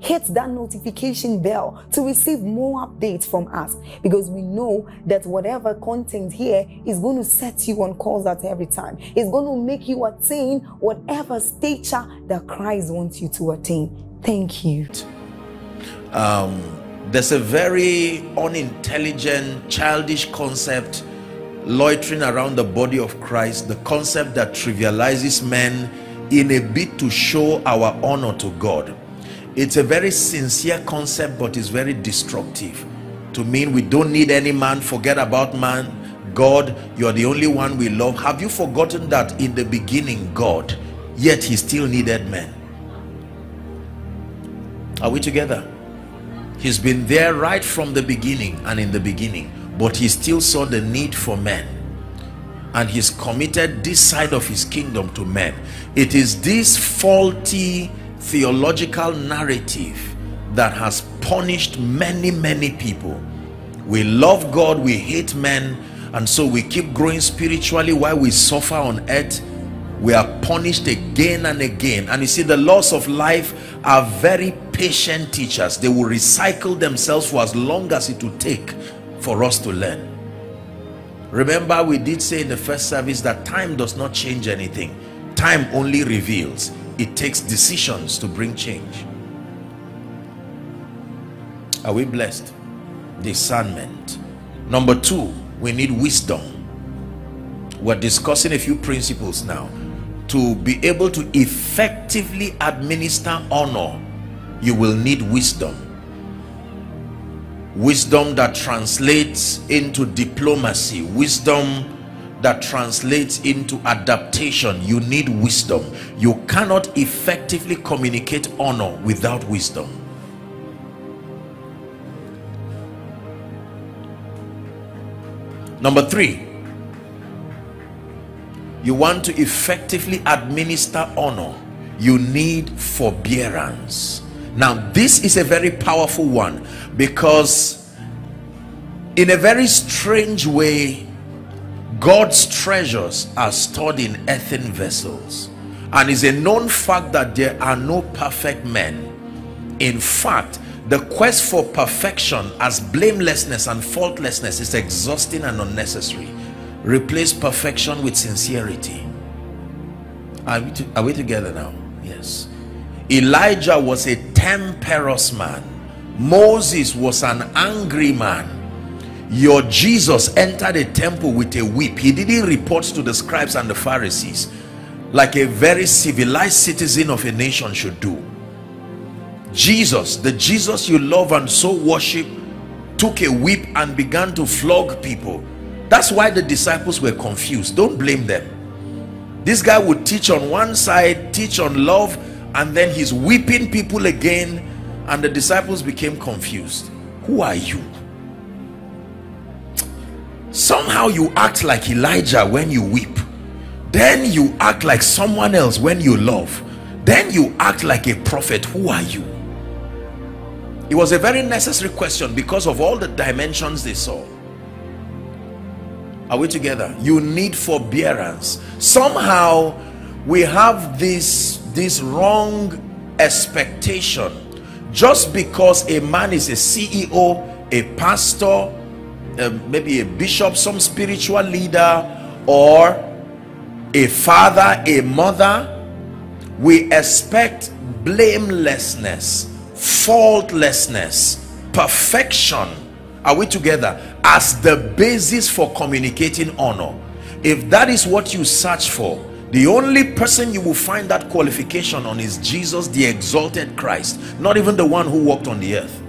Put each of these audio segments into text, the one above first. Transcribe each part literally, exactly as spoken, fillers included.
Hit that notification bell to receive more updates from us, because we know that whatever content here is going to set you on course at every time. It's going to make you attain whatever stature that Christ wants you to attain. Thank you. Um, there's a very unintelligent, childish concept loitering around the body of Christ, the concept that trivializes men in a bid to show our honor to God. It's a very sincere concept, but it's very destructive. To mean we don't need any man, forget about man. God, you're the only one we love. Have you forgotten that in the beginning, God, yet he still needed men? Are we together? He's been there right from the beginning and in the beginning, but he still saw the need for men. And he's committed this side of his kingdom to men. It is this faulty theological narrative that has punished many many people. We love God, we hate men, and so we keep growing spiritually while we suffer on earth. We are punished again and again. And you see, the laws of life are very patient teachers. They will recycle themselves for as long as it will take for us to learn. Remember, we did say in the first service that time does not change anything. Time only reveals. It takes decisions to bring change. Are we blessed? Discernment. Number two, we need wisdom. We're discussing a few principles now. To be able to effectively administer honor, you will need wisdom. Wisdom that translates into diplomacy. Wisdom that translates into adaptation. You need wisdom. You cannot effectively communicate honor without wisdom. Number three, you want to effectively administer honor, you need forbearance. Now, this is a very powerful one, because in a very strange way, God's treasures are stored in earthen vessels, and it's a known fact that there are no perfect men. In fact, the quest for perfection as blamelessness and faultlessness is exhausting and unnecessary. Replace perfection with sincerity. Are we, to, are we together now? Yes. Elijah was a temperous man. Moses was an angry man. Your Jesus entered a temple with a whip. He didn't report to the scribes and the Pharisees like a very civilized citizen of a nation should do. Jesus, the Jesus you love and so worship, took a whip and began to flog people. That's why the disciples were confused. Don't blame them. This guy would teach on one side, teach on love, and then he's whipping people again, and the disciples became confused. Who are you? Somehow you act like Elijah when you weep, then you act like someone else when you love, then you act like a prophet. Who are you? It was a very necessary question because of all the dimensions they saw. Are we together? You need forbearance. Somehow we have this this wrong expectation. Just because a man is a C E O, a pastor, Uh, maybe a bishop, some spiritual leader, or a father, a mother, we expect blamelessness, faultlessness, perfection, are we together, as the basis for communicating honor. If that is what you search for, the only person you will find that qualification on is Jesus, the exalted Christ, not even the one who walked on the earth,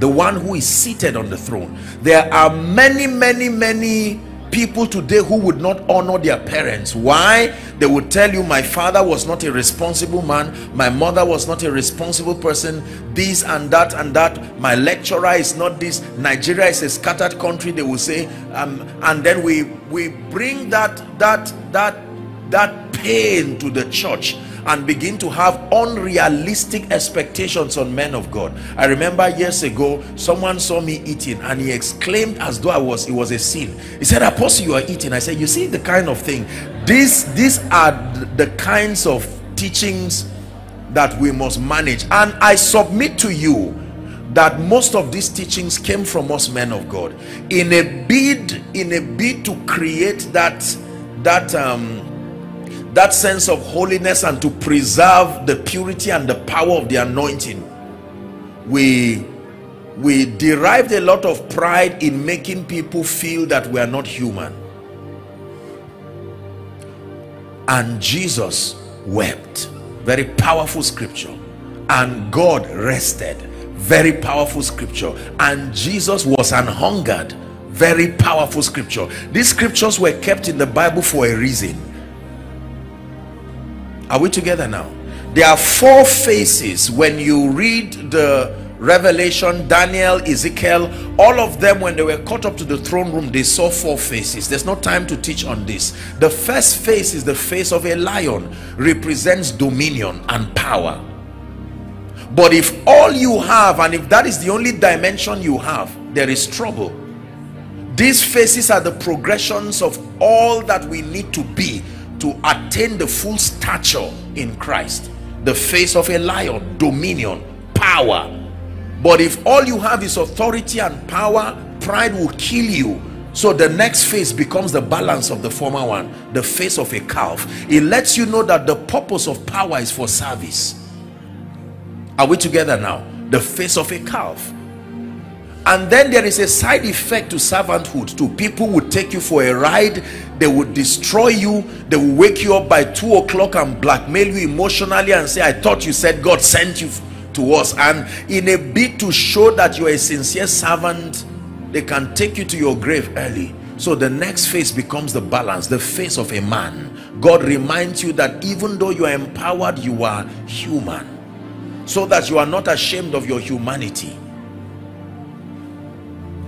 the one who is seated on the throne. There are many, many, many people today who would not honor their parents. Why? They would tell you, my father was not a responsible man, my mother was not a responsible person, this and that and that, my lecturer is not this, Nigeria is a scattered country, they will say. Um, and then we we bring that that that that pain to the church and begin to have unrealistic expectations on men of God. I remember years ago, someone saw me eating and he exclaimed as though I was, it was a sin. He said, Apostle, you are eating. I said, you see the kind of thing. This, these are the kinds of teachings that we must manage. And I submit to you that most of these teachings came from us men of God in a bid, in a bid to create that, that, um, that sense of holiness and to preserve the purity and the power of the anointing. We we derived a lot of pride in making people feel that we are not human. And Jesus wept. Very powerful scripture. And God rested. Very powerful scripture. And Jesus was an hungered. Very powerful scripture. These scriptures were kept in the Bible for a reason. Are we together now? There are four phases when you read the Revelation, Daniel, Ezekiel, all of them, when they were caught up to the throne room, they saw four phases. There's no time to teach on this. The first phase is the face of a lion, represents dominion and power. But if all you have, and if that is the only dimension you have, there is trouble. These phases are the progressions of all that we need to be to attain the full stature in Christ. The face of a lion, dominion, power. But if all you have is authority and power, pride will kill you. So the next phase becomes the balance of the former one, the face of a calf. It lets you know that the purpose of power is for service. Are we together now? The face of a calf. And then there is a side effect to servanthood. Two people would take you for a ride, they would destroy you, they will wake you up by two o'clock and blackmail you emotionally and say, I thought you said God sent you to us. And in a bid to show that you are a sincere servant, they can take you to your grave early. So the next phase becomes the balance, the face of a man. God reminds you that even though you are empowered, you are human, so that you are not ashamed of your humanity.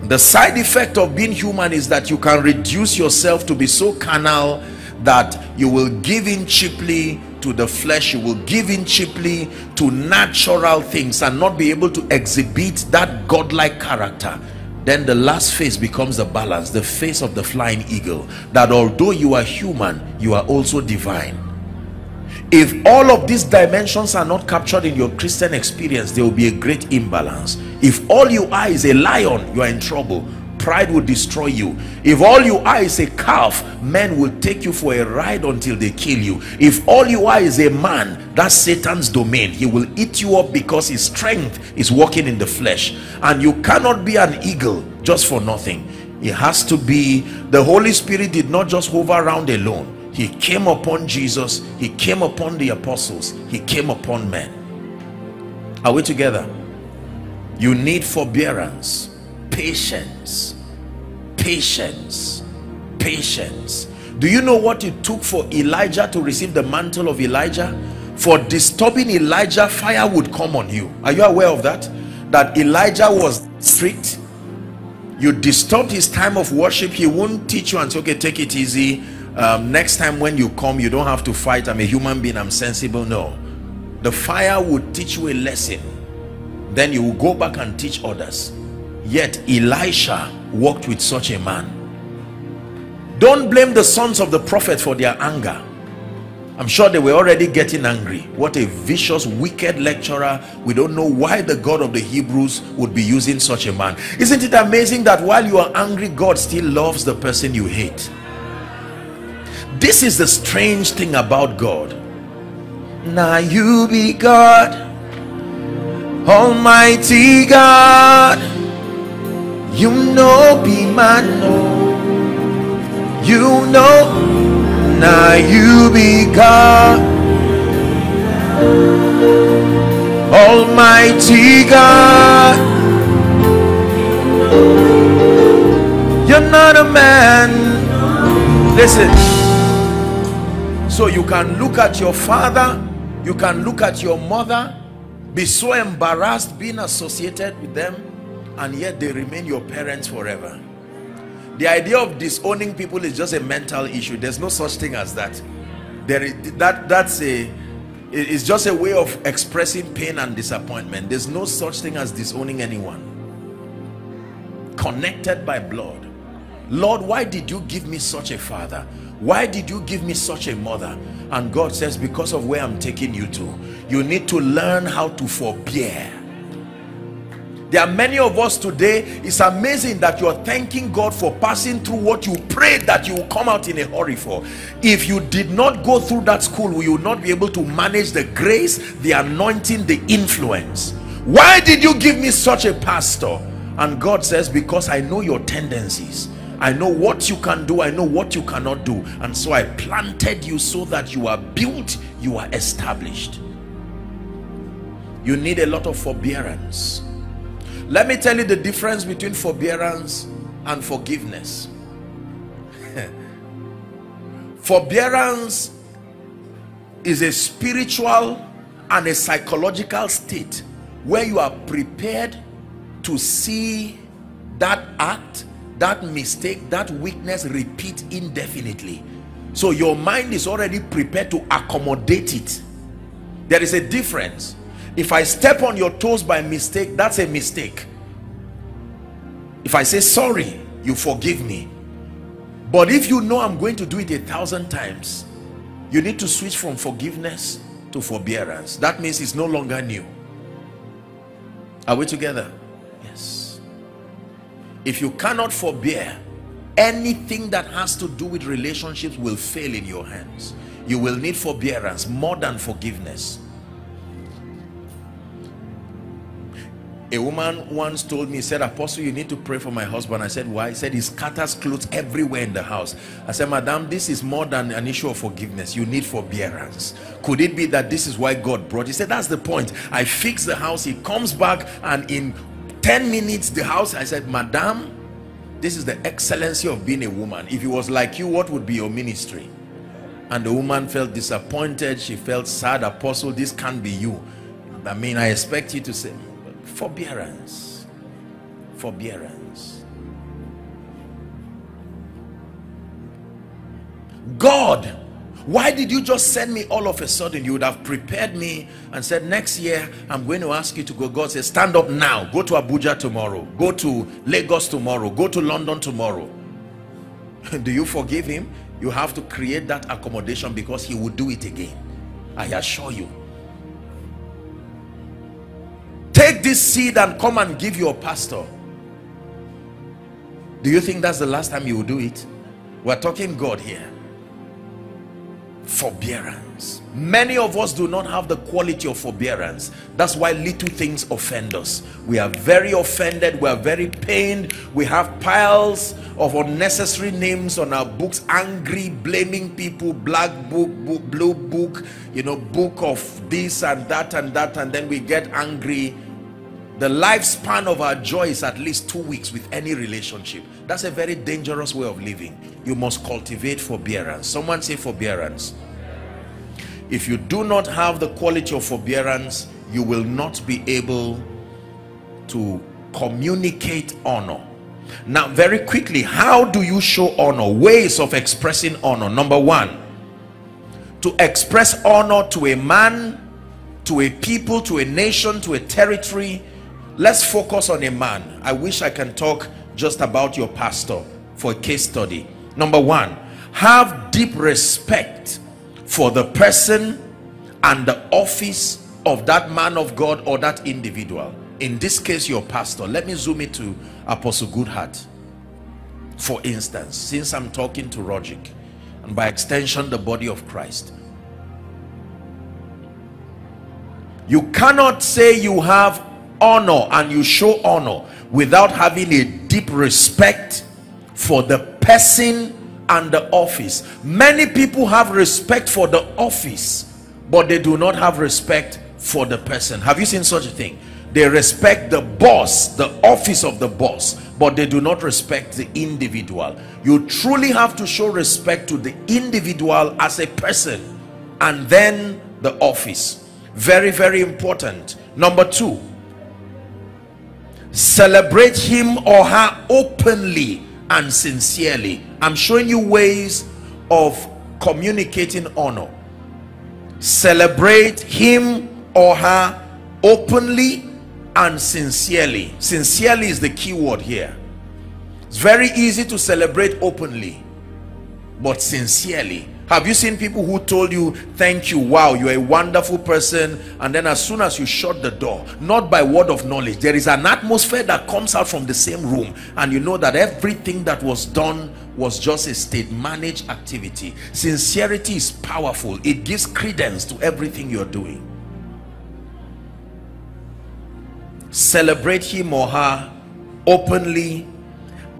The side effect of being human is that you can reduce yourself to be so carnal that you will give in cheaply to the flesh, you will give in cheaply to natural things and not be able to exhibit that godlike character. Then the last phase becomes the balance, the face of the flying eagle, that although you are human, you are also divine. If all of these dimensions are not captured in your Christian experience, there will be a great imbalance. If all you are is a lion, you are in trouble. Pride will destroy you. If all you are is a calf, men will take you for a ride until they kill you. If all you are is a man, that's Satan's domain. He will eat you up because his strength is working in the flesh. And you cannot be an eagle just for nothing. It has to be. The Holy Spirit did not just hover around alone. He came upon Jesus, he came upon the apostles, he came upon men. Are we together? You need forbearance, patience, patience, patience. Do you know what it took for Elijah to receive the mantle of Elijah? For disturbing Elijah, fire would come on you. Are you aware of that? That Elijah was strict. You disturbed his time of worship, he won't teach you and say, okay, take it easy. Um, next time when you come, you don't have to fight. I'm a human being, I'm sensible. No, the fire would teach you a lesson, then you will go back and teach others. Yet Elisha walked with such a man. Don't blame the sons of the prophet for their anger. I'm sure they were already getting angry. What a vicious, wicked lecturer. We don't know why the God of the Hebrews would be using such a man. Isn't it amazing that while you are angry, God still loves the person you hate? This is the strange thing about God. Now you be God, Almighty God, you know be my no, you know, now you be God. Almighty God, you're not a man. Listen. So you can look at your father, you can look at your mother, be so embarrassed being associated with them, and yet they remain your parents forever. The idea of disowning people is just a mental issue. There's no such thing as that. There is, that that's a it's just a way of expressing pain and disappointment. There's no such thing as disowning anyone. Connected by blood. Lord, why did you give me such a father? Why did you give me such a mother? And God says, because of where I'm taking you to, you need to learn how to forbear. There are many of us today, it's amazing that you're thanking God for passing through what you prayed that you will come out in a hurry for. If you did not go through that school, you will not be able to manage the grace, the anointing, the influence. Why did you give me such a pastor? And God says, because I know your tendencies. I know what you can do, I know what you cannot do, and so I planted you so that you are built, you are established. You need a lot of forbearance. Let me tell you the difference between forbearance and forgiveness. Forbearance is a spiritual and a psychological state where you are prepared to see that act, that mistake, that weakness repeat indefinitely. So your mind is already prepared to accommodate it. There is a difference. If I step on your toes by mistake, that's a mistake. If I say sorry, you forgive me. But if you know I'm going to do it a thousand times, you need to switch from forgiveness to forbearance. That means it's no longer new. Are we together? Yes. If you cannot forbear, anything that has to do with relationships will fail in your hands. You will need forbearance more than forgiveness. A woman once told me, said, Apostle, you need to pray for my husband. I said, why? He said, he scatters clothes everywhere in the house. I said, Madam, this is more than an issue of forgiveness. You need forbearance. Could it be that this is why God brought? He said, that's the point. I fix the house. He comes back and in ten minutes the house. I said, Madam, this is the excellency of being a woman. If it was like you, what would be your ministry? And the woman felt disappointed. She felt sad. Apostle, this can't be you. I mean, I expect you to say forbearance. Forbearance. God, why did you just send me all of a sudden? You would have prepared me and said, next year I'm going to ask you to go. God says, stand up now. Go to Abuja tomorrow. Go to Lagos tomorrow. Go to London tomorrow. Do you forgive him? You have to create that accommodation because he will do it again. I assure you. Take this seed and come and give your pastor. Do you think that's the last time you will do it? We're talking God here. Forbearance. Many of us do not have the quality of forbearance. That's why little things offend us. We are very offended. We are very pained. We have piles of unnecessary names on our books. Angry, blaming people, black book, book, blue book, you know, book of this and that and that, and then we get angry. The lifespan of our joy is at least two weeks with any relationship. That's a very dangerous way of living. You must cultivate forbearance. Someone say forbearance. If you do not have the quality of forbearance, you will not be able to communicate honor. Now, very quickly, how do you show honor? Ways of expressing honor. Number one, to express honor to a man, to a people, to a nation, to a territory. Let's focus on a man. I wish I can talk just about your pastor for a case study. Number one, have deep respect for the person and the office of that man of God or that individual. In this case, your pastor. Let me zoom it to Apostle Goodheart, for instance, since I'm talking to Roderick, and by extension, the body of Christ. You cannot say you have honor, and you show honor without having a deep respect for the person and the office. Many people have respect for the office, but they do not have respect for the person. Have you seen such a thing? They respect the boss, the office of the boss, but they do not respect the individual. You truly have to show respect to the individual as a person, and then the office. Very, very important. Number two, celebrate him or her openly and sincerely. I'm showing you ways of communicating honor. Celebrate him or her openly and sincerely. Sincerely is the key word here. It's very easy to celebrate openly, but sincerely. Have you seen people who told you, thank you, wow, you're a wonderful person, and then as soon as you shut the door, not by word of knowledge, there is an atmosphere that comes out from the same room, and you know that everything that was done was just a stage-managed activity. Sincerity is powerful. It gives credence to everything you're doing. Celebrate him or her openly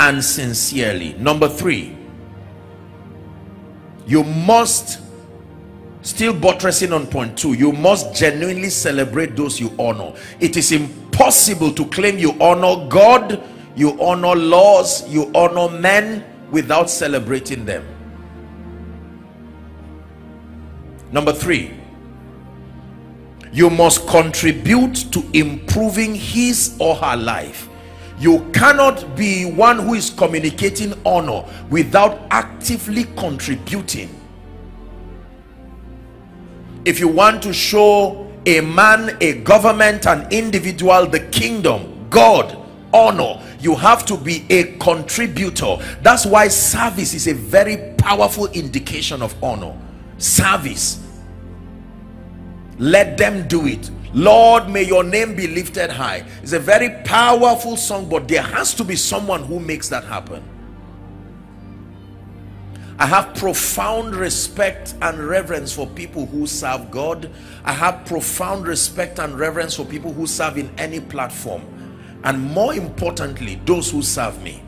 and sincerely. Number three, you must, still buttressing on point two, you must genuinely celebrate those you honor. It is impossible to claim you honor God, you honor laws, you honor men without celebrating them. Number three, you must contribute to improving his or her life. You cannot be one who is communicating honor without actively contributing. If you want to show a man, a government, an individual, the kingdom, God, honor, you have to be a contributor. That's why service is a very powerful indication of honor. Service. Let them do it. Lord, may your name be lifted high. It's a very powerful song, but there has to be someone who makes that happen. I have profound respect and reverence for people who serve God. I have profound respect and reverence for people who serve in any platform. And more importantly, those who serve me.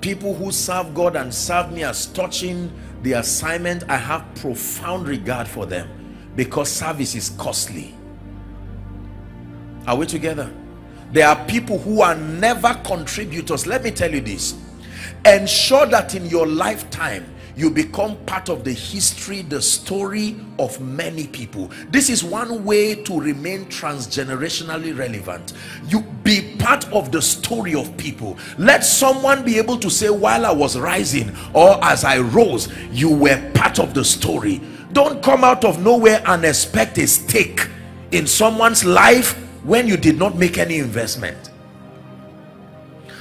People who serve God and serve me as touching the assignment, I have profound regard for them, because service is costly. Are we together? There are people who are never contributors. Let me tell you this. Ensure that in your lifetime, you become part of the history, the story of many people. This is one way to remain transgenerationally relevant. You be part of the story of people. Let someone be able to say, while I was rising or as I rose, you were part of the story. Don't come out of nowhere and expect a stake in someone's life when you did not make any investment.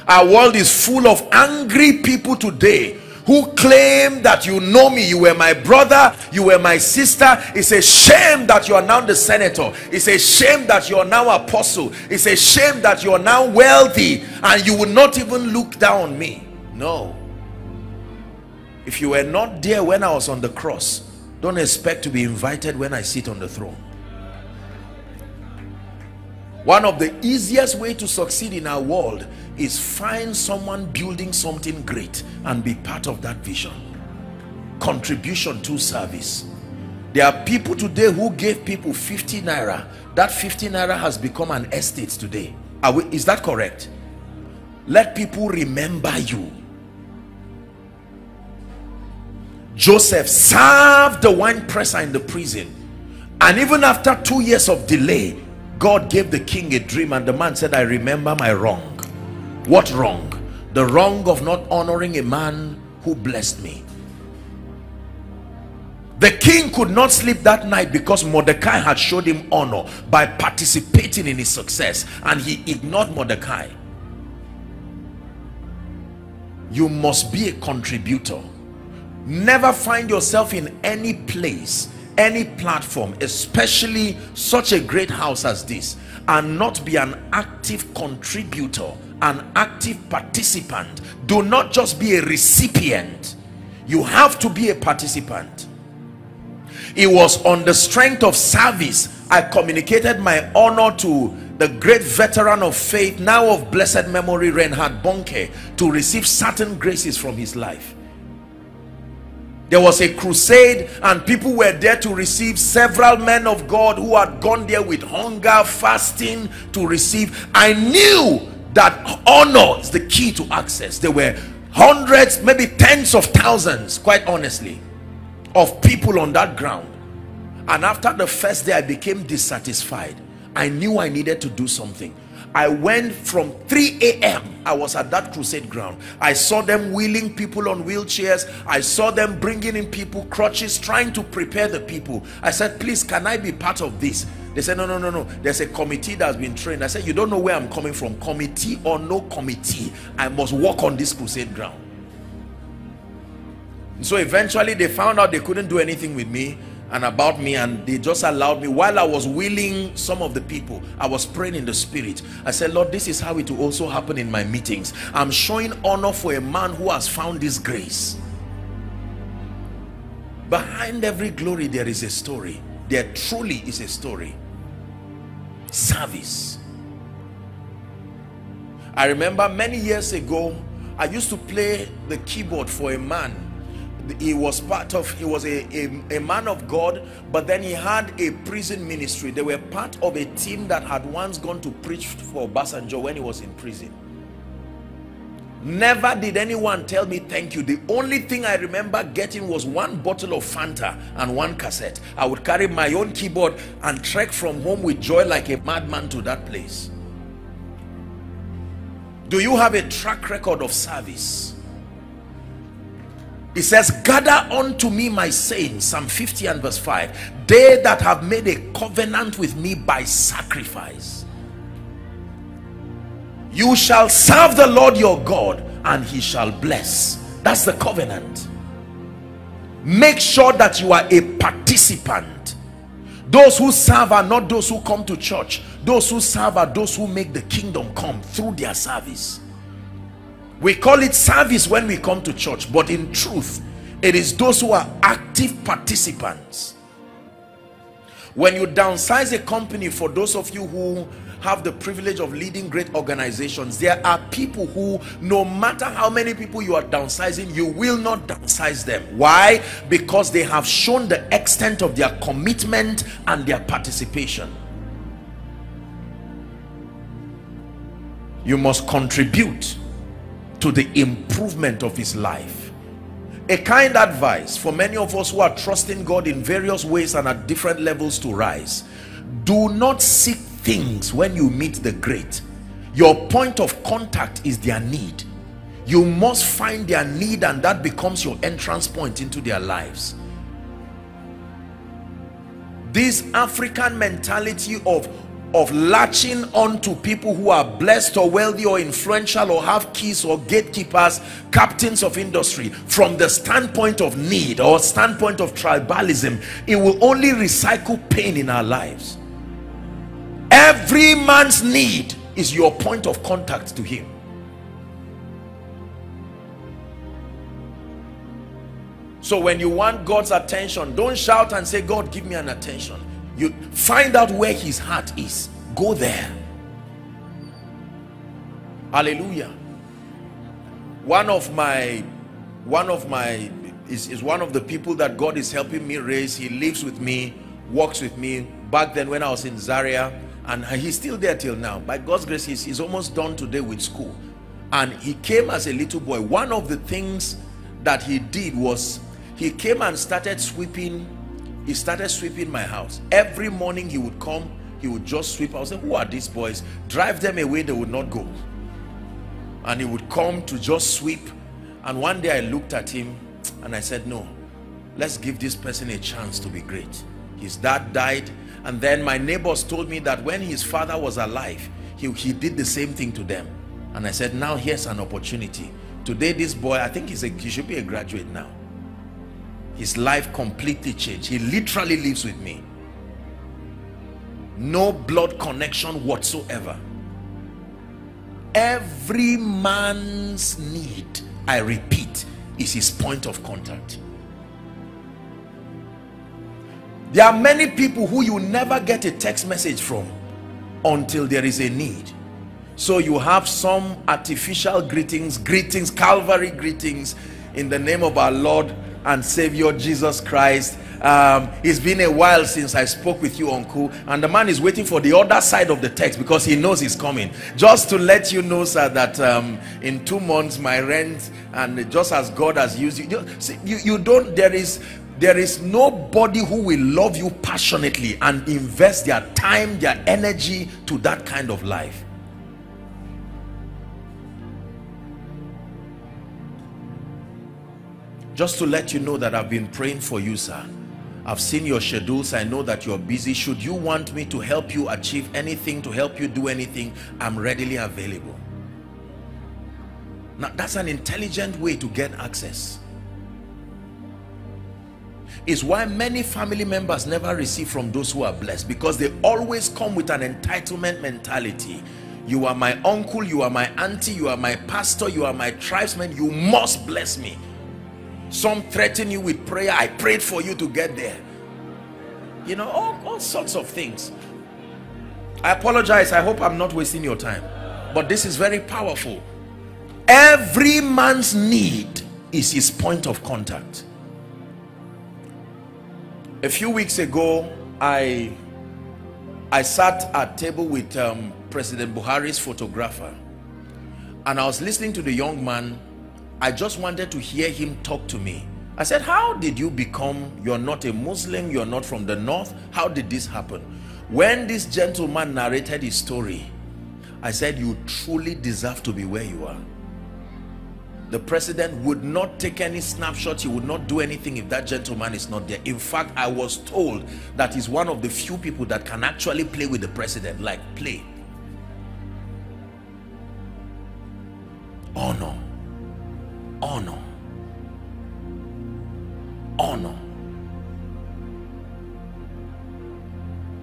Our world is full of angry people today who claim that you know me, you were my brother, you were my sister. It's a shame that you are now the senator. It's a shame that you are now apostle. It's a shame that you are now wealthy, and you will not even look down on me. No. If you were not there when I was on the cross, don't expect to be invited when I sit on the throne. One of the easiest ways to succeed in our world is find someone building something great and be part of that vision. Contribution to service. There are people today who gave people fifty naira. That fifty naira has become an estate today. Are we, is that correct? Let people remember you. Joseph served the wine presser in the prison, and even after two years of delay, God gave the king a dream, and the man said, I remember my wrong. What wrong? The wrong of not honoring a man who blessed me. The king could not sleep that night because Mordecai had showed him honor by participating in his success, and he ignored Mordecai. You must be a contributor. Never find yourself in any place, any platform, especially such a great house as this, and not be an active contributor, an active participant. Do not just be a recipient. You have to be a participant. It was on the strength of service I communicated my honor to the great veteran of faith, now of blessed memory, Reinhard Bonke, to receive certain graces from his life. There was a crusade and people were there to receive. Several men of God who had gone there with hunger, fasting to receive. I knew that honor is the key to access. There were hundreds, maybe tens of thousands, quite honestly, of people on that ground. And after the first day, I became dissatisfied. I knew I needed to do something. I went from three A M I was at that crusade ground. I saw them wheeling people on wheelchairs. I saw them bringing in people, crutches, trying to prepare the people. I said, please, can I be part of this? They said, no, no, no, no. There's a committee that's been trained. I said, you don't know where I'm coming from. Committee or no committee, I must walk on this crusade ground. And so eventually they found out they couldn't do anything with me and about me, and they just allowed me. While I was wheeling some of the people, I was praying in the spirit. I said, Lord, this is how it will also happen in my meetings. I'm showing honor for a man who has found this grace. Behind every glory there is a story. There truly is a story. Service. I remember many years ago, I used to play the keyboard for a man. He was part of, he was a, a, a man of God, but then he had a prison ministry. They were part of a team that had once gone to preach for Basanjo when he was in prison. Never did anyone tell me thank you. The only thing I remember getting was one bottle of Fanta and one cassette. I would carry my own keyboard and trek from home with joy like a madman to that place. Do you have a track record of service? It says, gather unto me my saints, Psalm fifty and verse five, they that have made a covenant with me by sacrifice. You shall serve the Lord your God, and he shall bless. That's the covenant. Make sure that you are a participant. Those who serve are not those who come to church. Those who serve are those who make the kingdom come through their service. We call it service when we come to church, but in truth, it is those who are active participants. When you downsize a company, for those of you who have the privilege of leading great organizations, there are people who, no matter how many people you are downsizing, you will not downsize them. Why? Because they have shown the extent of their commitment and their participation. You must contribute to the improvement of his life. A kind advice for many of us who are trusting God in various ways and at different levels to rise: do not seek things when you meet the great. Your point of contact is their need. You must find their need, and that becomes your entrance point into their lives. This African mentality of of latching on to people who are blessed or wealthy or influential or have keys or gatekeepers, captains of industry, from the standpoint of need or standpoint of tribalism, it will only recycle pain in our lives. Every man's need is your point of contact to him. So when you want God's attention, don't shout and say, God, give me an attention. You find out where his heart is. Go there. Hallelujah. One of my, one of my, is, is one of the people that God is helping me raise. He lives with me, works with me. Back then when I was in Zaria, and he's still there till now. By God's grace, he's, he's almost done today with school. And he came as a little boy. One of the things that he did was, he came and started sweeping. He started sweeping my house. Every morning he would come, he would just sweep. I would say, who are these boys? Drive them away, they would not go. And he would come to just sweep. And one day I looked at him and I said, no, let's give this person a chance to be great. His dad died. And then my neighbors told me that when his father was alive, he, he did the same thing to them. And I said, now here's an opportunity. Today this boy, I think he's a, he should be a graduate now. His life completely changed. He literally lives with me. No blood connection whatsoever. Every man's need, I repeat, is his point of contact. There are many people who you never get a text message from. until there is a need. So you have some artificial greetings, greetings, Calvary greetings in the name of our Lord and Savior Jesus Christ. Um, it's been a while since I spoke with you, uncle. And the man is waiting for the other side of the text because he knows he's coming. Just to let you know, sir, that um, in two months my rent, and just as God has used you, you, you don't, there is, there is nobody who will love you passionately and invest their time, their energy to that kind of life. Just to let you know that I've been praying for you, sir. I've seen your schedules. I know that you're busy. Should you want me to help you achieve anything, to help you do anything, I'm readily available. Now, that's an intelligent way to get access. It's why many family members never receive from those who are blessed, because they always come with an entitlement mentality. You are my uncle, you are my auntie, you are my pastor, you are my tribesman, you must bless me. Some threaten you with prayer. I prayed for you to get there. You know, all, all sorts of things. I apologize. I hope I'm not wasting your time. But this is very powerful. Every man's need is his point of contact. A few weeks ago, I, I sat at table with um, President Buhari's photographer. And I was listening to the young man. I just wanted to hear him talk to me. I said, how did you become, you're not a Muslim, you're not from the north, how did this happen? When this gentleman narrated his story, I said, you truly deserve to be where you are. The president would not take any snapshots, he would not do anything if that gentleman is not there. In fact, I was told that he's one of the few people that can actually play with the president, like play. Oh no. Honor, honor.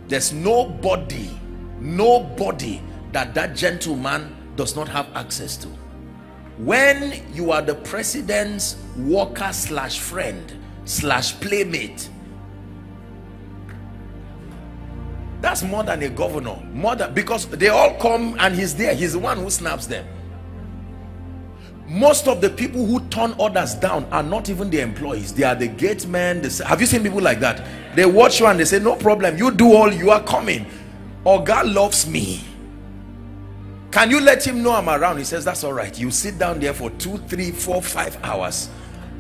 There's nobody, nobody that that gentleman does not have access to. When you are the president's worker slash friend slash playmate, that's more than a governor, more than, because they all come and he's there. He's the one who snaps them. Most of the people who turn others down are not even the employees. They are the gate men. They say, have you seen people like that? They watch you and they say, no problem. You do all, you are coming. Oh, God loves me. Can you let him know I'm around? He says, that's all right. You sit down there for two, three, four, five hours.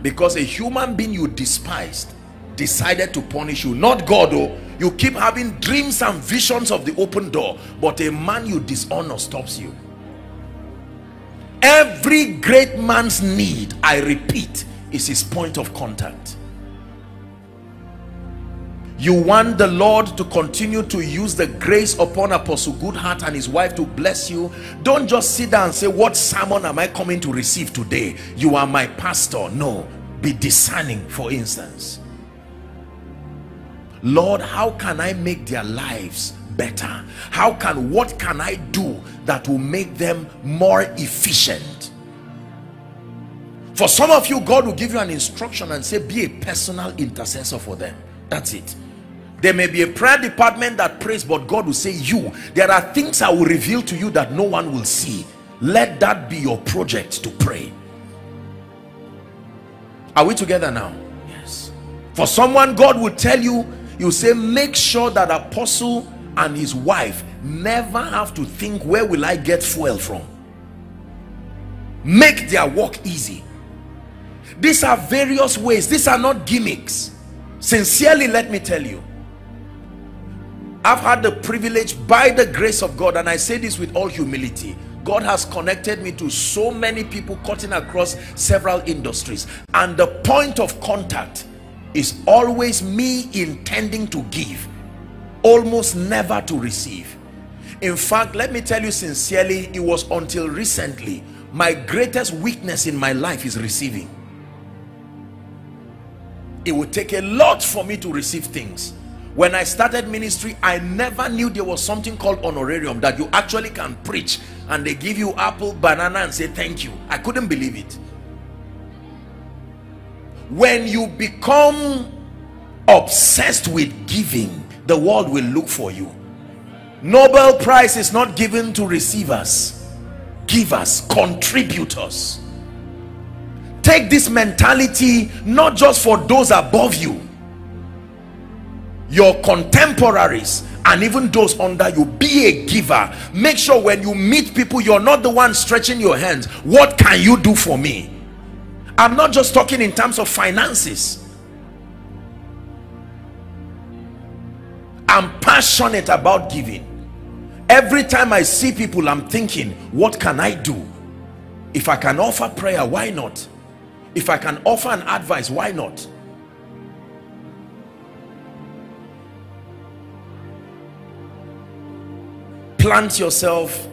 Because a human being you despised decided to punish you. Not God, oh. You keep having dreams and visions of the open door. But a man you dishonor stops you. Every great man's need, I repeat, is his point of contact. You want the Lord to continue to use the grace upon Apostle Goodheart and his wife to bless you. Don't just sit down and say, what sermon am I coming to receive today? You are my pastor. No, be discerning, for instance. Lord, how can I make their lives better? How can, what can I do that will make them more efficient? For some of you, God will give you an instruction and say, be a personal intercessor for them. That's it. There may be a prayer department that prays, but God will say, you, there are things I will reveal to you that no one will see. Let that be your project to pray. Are we together now? Yes. For someone, God will tell you, you say, make sure that Apostle and his wife never have to think, where will I get fuel from? Make their work easy. These are various ways. These are not gimmicks. Sincerely, let me tell you, I've had the privilege, by the grace of God, and I say this with all humility, God has connected me to so many people cutting across several industries, and the point of contact is always me intending to give, almost never to receive. In fact, let me tell you sincerely, it was until recently, my greatest weakness in my life is receiving. It would take a lot for me to receive things. When I started ministry, I never knew there was something called honorarium, that you actually can preach and they give you apple, banana and say thank you. I couldn't believe it. When you become obsessed with giving, the world will look for you. Nobel Prize is not given to receivers, givers, contributors. Take this mentality not just for those above you, your contemporaries, and even those under you. Be a giver. Make sure when you meet people, you're not the one stretching your hands. What can you do for me? I'm not just talking in terms of finances. I'm passionate about giving. Every time I see people, I'm thinking, what can I do? If I can offer prayer, why not? If I can offer an advice, why not? Plant yourself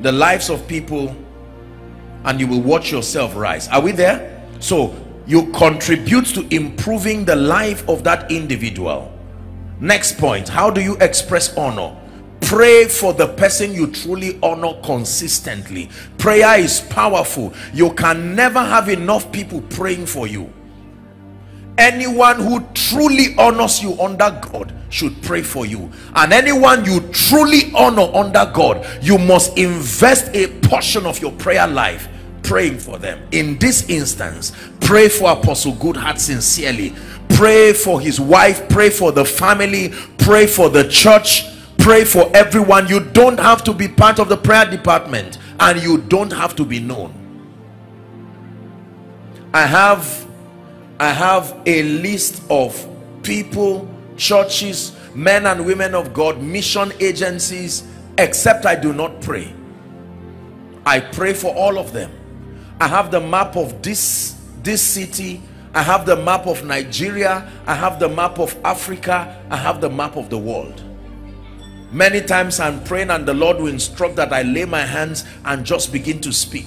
the lives of people and you will watch yourself rise. Are we there? So you contribute to improving the life of that individual. Next point, how do you express honor? Pray for the person you truly honor consistently. Prayer is powerful. You can never have enough people praying for you. Anyone who truly honors you under God should pray for you. And anyone you truly honor under God, you must invest a portion of your prayer life praying for them. In this instance, pray for Apostle Goodheart sincerely. Pray for his wife, pray for the family, pray for the church, pray for everyone. You don't have to be part of the prayer department and you don't have to be known. I have I have a list of people, churches, men and women of God, mission agencies, except I do not pray. I pray for all of them. I have the map of this this city. I have the map of Nigeria. I have the map of Africa. I have the map of the world. Many times I'm praying and the Lord will instruct that I lay my hands and just begin to speak.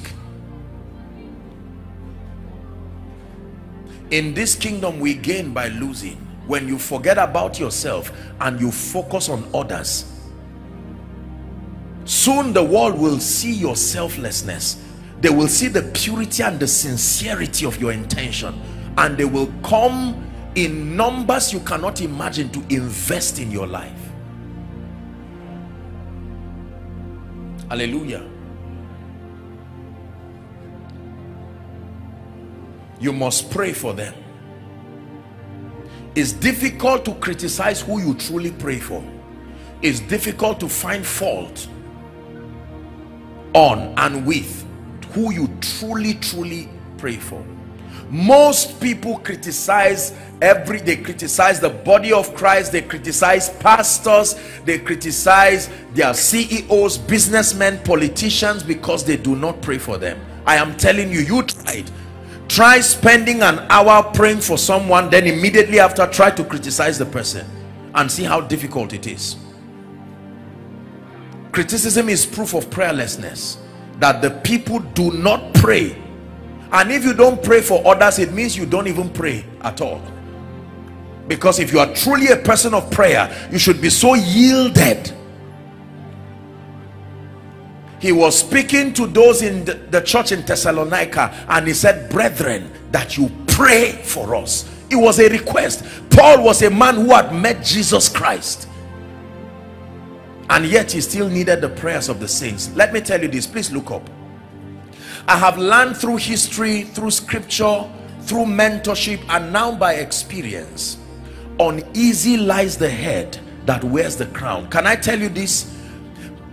In this kingdom we gain by losing. When you forget about yourself and you focus on others, soon the world will see your selflessness. They will see the purity and the sincerity of your intention, and they will come in numbers you cannot imagine to invest in your life. Hallelujah. You must pray for them. It's difficult to criticize who you truly pray for. It's difficult to find fault on and with who you truly truly pray for. Most people criticize every they criticize the body of Christ, they criticize pastors, they criticize their C E Os, businessmen, politicians, because they do not pray for them. I am telling you, you tried try spending an hour praying for someone, then immediately after try to criticize the person, and see how difficult it is. Criticism is proof of prayerlessness, that the people do not pray. And if you don't pray for others, it means you don't even pray at all. Because if you are truly a person of prayer, you should be so yielded. He was speaking to those in the, the church in Thessalonica, and he said, brethren, that you pray for us. It was a request. Paul was a man who had met Jesus Christ, and yet he still needed the prayers of the saints. Let me tell you this, please look up. I have learned through history, through scripture, through mentorship, and now by experience, uneasy lies the head that wears the crown. Can I tell you this?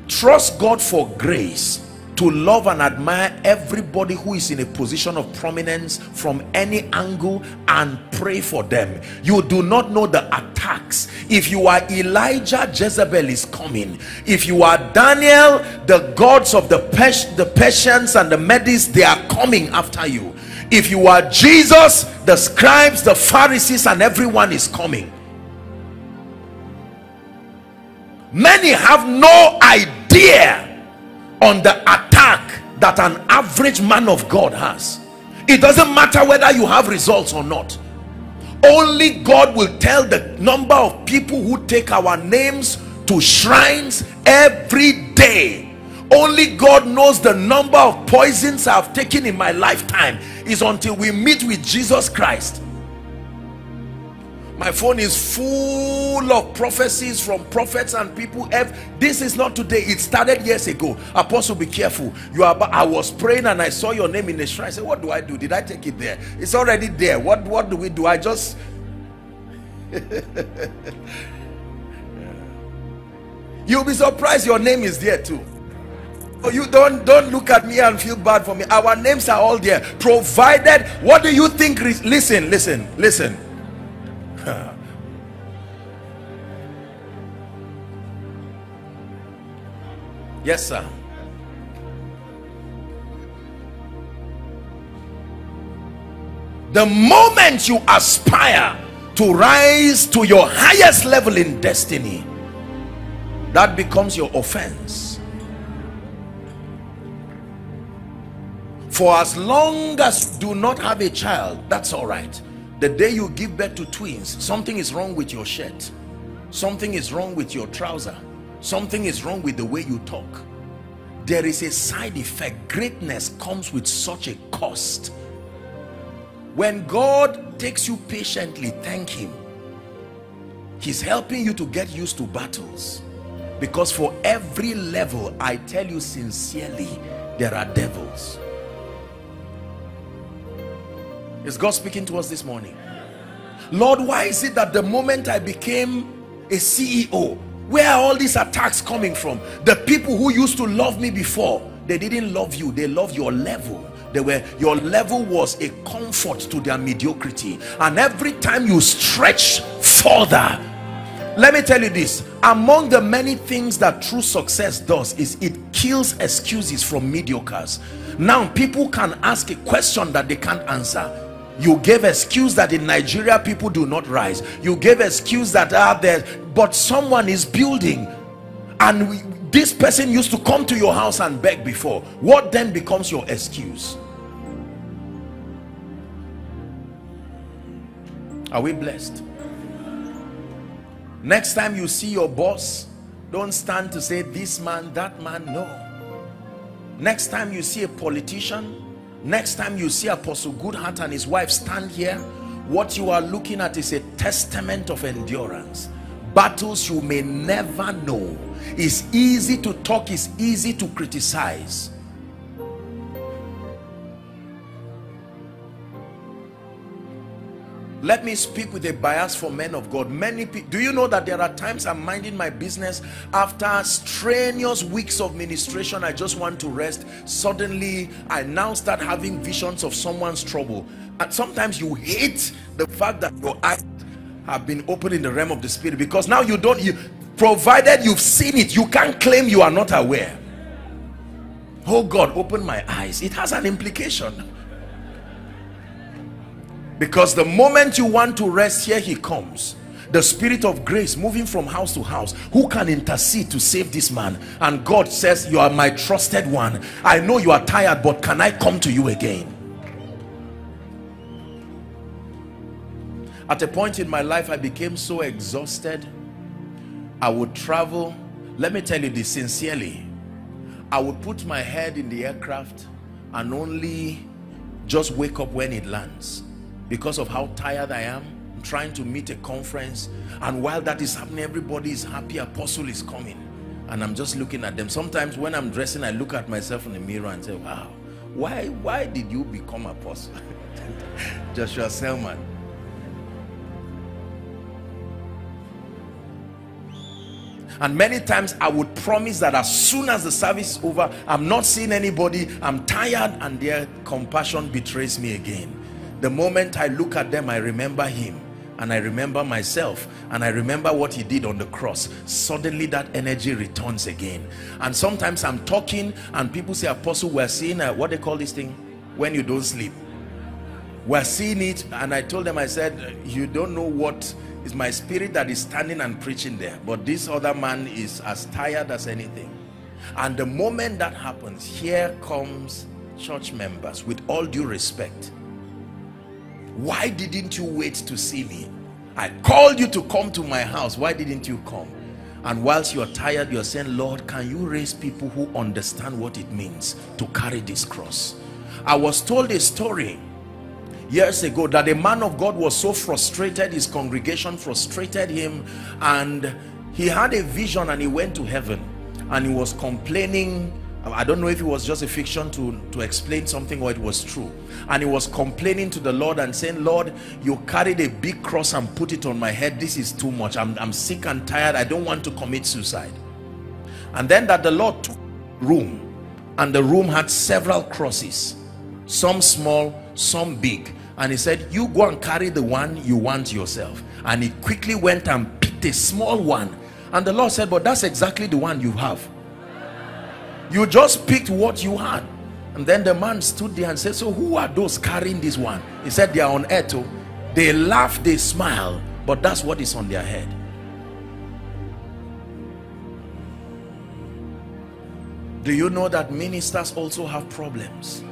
Trust God for grace to love and admire everybody who is in a position of prominence from any angle, and pray for them. You do not know the attacks. If you are Elijah, Jezebel is coming. If you are Daniel, the gods of the, pers the Persians and the Medes, they are coming after you. If you are Jesus, the scribes, the Pharisees, and everyone is coming. Many have no idea on the attack that an average man of God has. It doesn't matter whether you have results or not. Only God will tell the number of people who take our names to shrines every day. Only God knows the number of poisons I have taken in my lifetime. It's until we meet with Jesus Christ. My phone is full of prophecies from prophets and people. This is not today. It started years ago. Apostle, be careful. You are about, I was praying and I saw your name in the shrine. I said, what do I do? Did I take it there? It's already there. What, what do we do? I just... You'll be surprised your name is there too. Oh, you don't don't look at me and feel bad for me. Our names are all there, provided. What do you think? Listen, listen, listen. Yes, sir. The moment you aspire to rise to your highest level in destiny, that becomes your offense. For as long as you do not have a child, that's all right. The day you give birth to twins, something is wrong with your shirt. Something is wrong with your trouser. Something is wrong with the way you talk. There is a side effect. Greatness comes with such a cost. When God takes you patiently, thank Him. He's helping you to get used to battles. Because for every level, I tell you sincerely, there are devils. Is God speaking to us this morning? Lord, why is it that the moment I became a C E O, where are all these attacks coming from? The people who used to love me before, they didn't love you, they loved your level. They were, your level was a comfort to their mediocrity. And every time you stretch further, let me tell you this, among the many things that true success does is it kills excuses from mediocres. Now people can ask a question that they can't answer. You gave excuse that in Nigeria people do not rise. You gave excuse that are ah, there, but someone is building, and we, this person used to come to your house and beg before. What then becomes your excuse? Are we blessed? Next time you see your boss, don't stand to say this man, that man, no. Next time you see a politician, next time you see Apostle Goodheart and his wife stand here, what you are looking at is a testament of endurance. Battles you may never know. It's easy to talk, it's easy to criticize. Let me speak with a bias for men of God. Many people, do you know that there are times I'm minding my business after strenuous weeks of ministration, I just want to rest. Suddenly, I now start having visions of someone's trouble. And sometimes you hate the fact that your eyes have been opened in the realm of the spirit, because now you don't, you, provided you've seen it, you can't claim you are not aware. Oh God, open my eyes. It has an implication. Because the moment you want to rest, here he comes. The spirit of grace moving from house to house. Who can intercede to save this man? And God says, you are my trusted one. I know you are tired, but can I come to you again? At a point in my life, I became so exhausted. I would travel. Let me tell you this sincerely. I would put my head in the aircraft and only just wake up when it lands. Because of how tired I am, I'm trying to meet a conference, and while that is happening, everybody is happy, Apostle is coming, and I'm just looking at them. Sometimes when I'm dressing, I look at myself in the mirror and say, wow, why why did you become Apostle Joshua Selman? And many times I would promise that as soon as the service is over, I'm not seeing anybody, I'm tired, and their compassion betrays me again. The moment I look at them, I remember him, and I remember myself, and I remember what he did on the cross. Suddenly that energy returns again. And sometimes I'm talking and people say, Apostle, we're seeing a, what they call this thing when you don't sleep, we're seeing it. And I told them, I said, you don't know what is my spirit that is standing and preaching there, but this other man is as tired as anything. And the moment that happens, here comes church members, with all due respect. Why didn't you wait to see me? I called you to come to my house. Why didn't you come? And whilst you're tired, you're saying, Lord, can you raise people who understand what it means to carry this cross? I was told a story. years ago that a man of God was so frustrated, his congregation frustrated him, and he had a vision and he went to heaven and he was complaining. I don't know if it was just a fiction to, to explain something or it was true. And he was complaining to the Lord and saying, Lord, you carried a big cross and put it on my head. This is too much. I'm, I'm sick and tired. I don't want to commit suicide. And then that the Lord took room, and the room had several crosses, some small, some big. And he said, you go and carry the one you want yourself. And he quickly went and picked a small one. And the Lord said, but that's exactly the one you have. You just picked what you had. And then the man stood there and said, so who are those carrying this one? He said, they are on earth. They laugh, they smile, but that's what is on their head. Do you know that ministers also have problems?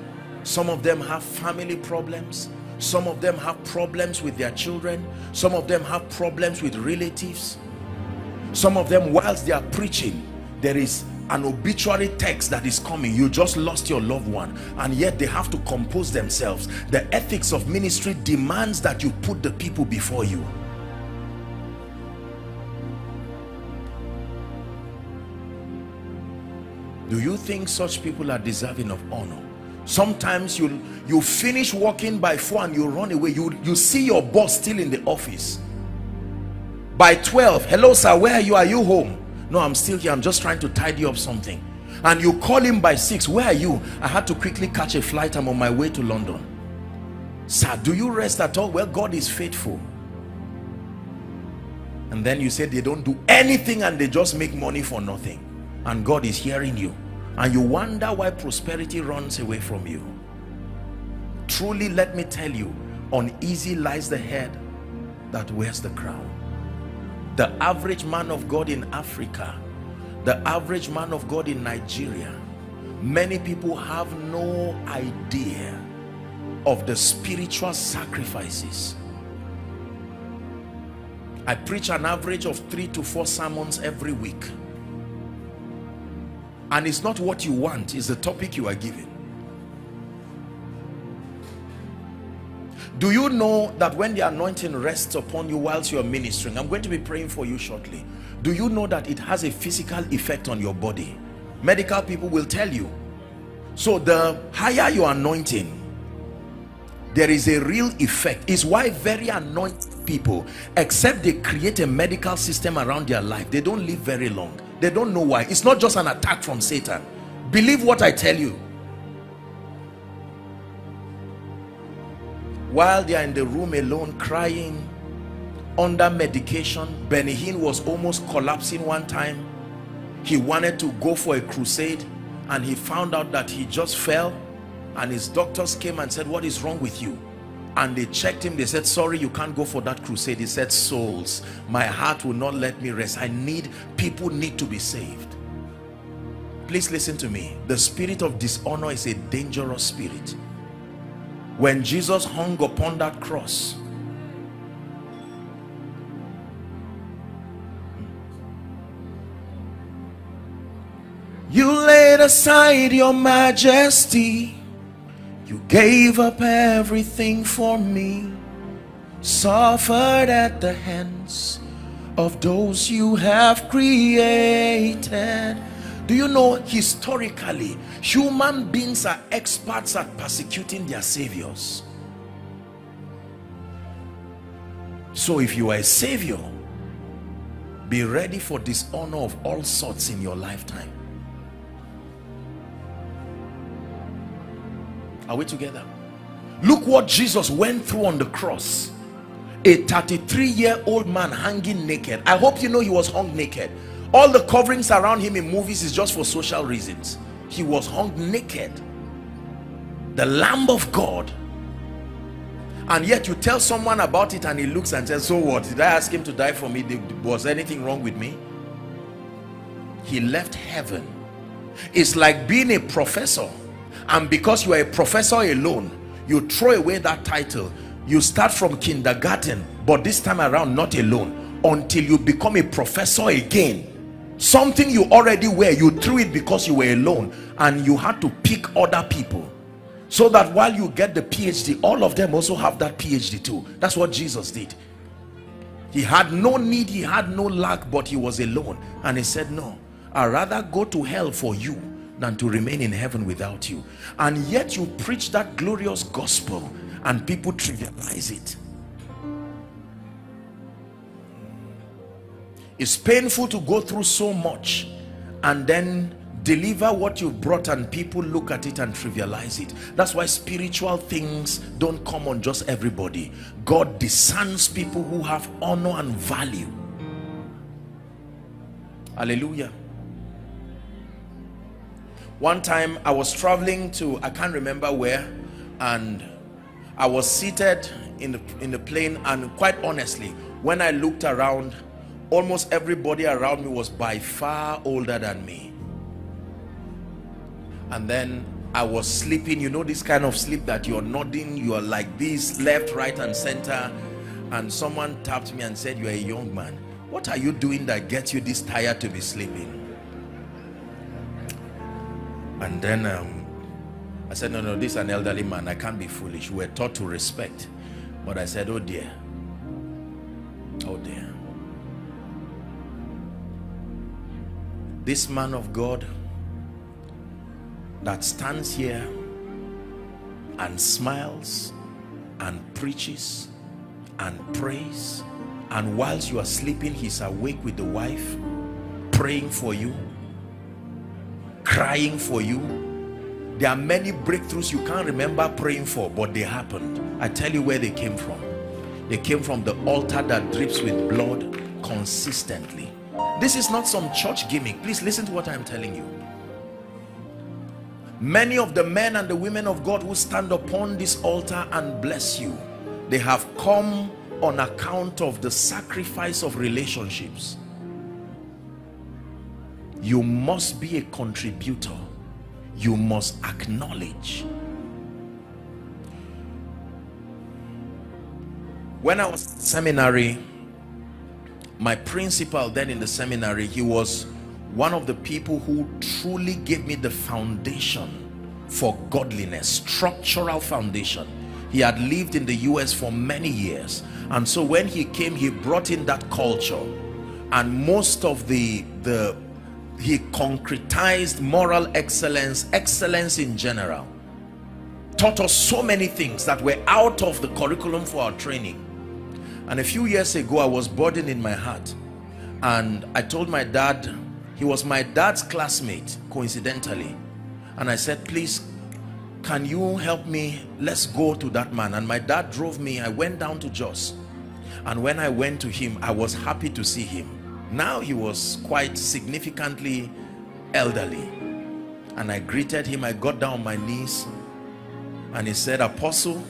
Some of them have family problems. Some of them have problems with their children. Some of them have problems with relatives. Some of them, whilst they are preaching, there is an obituary text that is coming. You just lost your loved one, and yet they have to compose themselves. The ethics of ministry demands that you put the people before you. Do you think such people are deserving of honor? Sometimes you you finish working by four and you run away. You you see your boss still in the office by twelve. Hello, sir, where are you? Are you home? No, I'm still here. I'm just trying to tidy up something. And you call him by six. Where are you? I had to quickly catch a flight. I'm on my way to London. Sir, do you rest at all? Well, God is faithful. And then you say they don't do anything and they just make money for nothing. And God is hearing you. And you wonder why prosperity runs away from you. Truly, let me tell you, uneasy lies the head that wears the crown. The average man of God in Africa, the average man of God in Nigeria, many people have no idea of the spiritual sacrifices. I preach an average of three to four sermons every week. And it's not what you want, it's the topic you are given. Do you know that when the anointing rests upon you whilst you are ministering? I'm going to be praying for you shortly. Do you know that it has a physical effect on your body? Medical people will tell you. So the higher your anointing, there is a real effect. It's why very anointed people, except they create a medical system around their life, they don't live very long. They don't know why. It's not just an attack from Satan. Believe what I tell you. While they are in the room alone crying, under medication, Benny Hinn was almost collapsing one time. He wanted to go for a crusade and he found out that he just fell, and his doctors came and said, what is wrong with you? And they checked him. They said, sorry, you can't go for that crusade. He said, souls, my heart will not let me rest. I need, people need to be saved. Please listen to me. The spirit of dishonor is a dangerous spirit. When Jesus hung upon that cross, you laid aside your majesty. You gave up everything for me. Suffered at the hands of those you have created. Do you know, historically, human beings are experts at persecuting their saviors. So if you are a savior, be ready for dishonor of all sorts in your lifetime. Are we together? Look what Jesus went through on the cross. A thirty-three-year-old man hanging naked. I hope you know he was hung naked. All the coverings around him in movies is just for social reasons. He was hung naked. The Lamb of God. And yet you tell someone about it and he looks and says, so what? Did I ask him to die for me? Was anything wrong with me? He left heaven. It's like being a professor. And because you are a professor alone, you throw away that title. You start from kindergarten, but this time around not alone, until you become a professor again. Something you already were, you threw it because you were alone and you had to pick other people. so that while you get the PhD, all of them also have that PhD too. That's what Jesus did. He had no need, he had no lack, but he was alone. And he said, no, I'd rather go to hell for you than to remain in heaven without you. And yet you preach that glorious gospel and people trivialize it. It's painful to go through so much and then deliver what you brought and people look at it and trivialize it. That's why spiritual things don't come on just everybody. God discerns people who have honor and value. Hallelujah. One time I was traveling to, I can't remember where, and I was seated in the, in the plane, and quite honestly, when I looked around, almost everybody around me was by far older than me. And then I was sleeping, you know, this kind of sleep that you're nodding, you are like this, left, right, and center. And someone tapped me and said, "You're a young man. What are you doing that gets you this tired to be sleeping?" And then um, I said, "No, no, this is an elderly man. I can't be foolish. We're taught to respect." But I said, "Oh dear, oh dear. This man of God that stands here and smiles and preaches and prays, and whilst you are sleeping he's awake with the wife, praying for you, crying for you. There are many breakthroughs you can't remember praying for, but they happened. I tell you where they came from. They came from the altar that drips with blood consistently. This is not some church gimmick. Please listen to what I'm telling you. Many of the men and the women of God who stand upon this altar and bless you, they have come on account of the sacrifice of relationships. You must be a contributor. You must acknowledge. When I was in seminary, my principal then in the seminary, he was one of the people who truly gave me the foundation for godliness, structural foundation. He had lived in the U S for many years, and so when he came, he brought in that culture, and most of the the he concretized moral excellence, excellence in general, taught us so many things that were out of the curriculum for our training. And a few years ago, I was burdened in my heart, and I told my dad. He was my dad's classmate, coincidentally. And I said, "Please, can you help me? Let's go to that man." And my dad drove me. I went down to Jos. And when I went to him, I was happy to see him. Now he was quite significantly elderly. And I greeted him. I got down on my knees. And he said, "Apostle."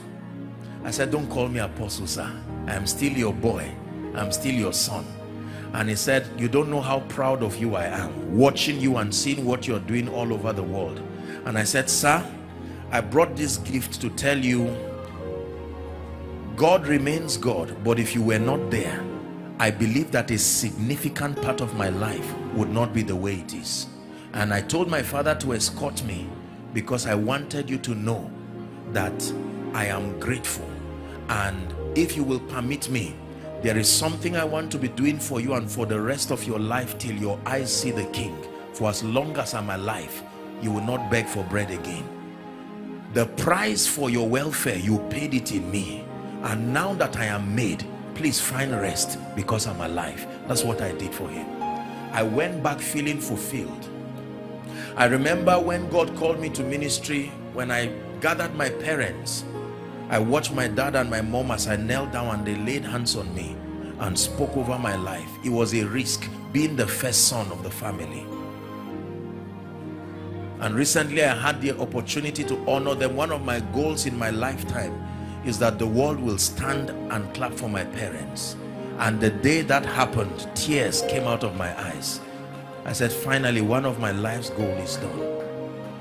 I said, "Don't call me apostle, sir. I am still your boy. I am still your son." And he said, "You don't know how proud of you I am, watching you and seeing what you're doing all over the world." And I said, "Sir, I brought this gift to tell you God remains God, but if you were not there, I believe that a significant part of my life would not be the way it is. And I told my father to escort me because I wanted you to know that I am grateful. And if you will permit me, there is something I want to be doing for you and for the rest of your life till your eyes see the King. For as long as I'm alive, you will not beg for bread again. The price for your welfare, you paid it in me. And now that I am made, please find rest because I'm alive." That's what I did for him. I went back feeling fulfilled. I remember when God called me to ministry, when I gathered my parents, I watched my dad and my mom as I knelt down and they laid hands on me and spoke over my life. It was a risk being the first son of the family. And recently I had the opportunity to honor them. One of my goals in my lifetime is that the world will stand and clap for my parents. And the day that happened, tears came out of my eyes. I said, finally, one of my life's goals is done.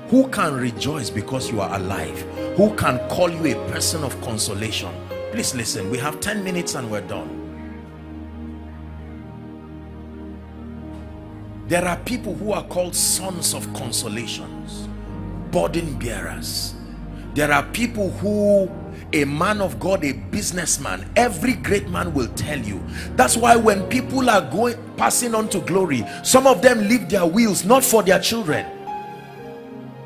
Who can rejoice because you are alive? Who can call you a person of consolation? Please listen, we have ten minutes and we're done. There are people who are called sons of consolations, burden bearers. There are people who, a man of God, a businessman, every great man will tell you. That's why when people are going passing on to glory, some of them leave their wills, not for their children.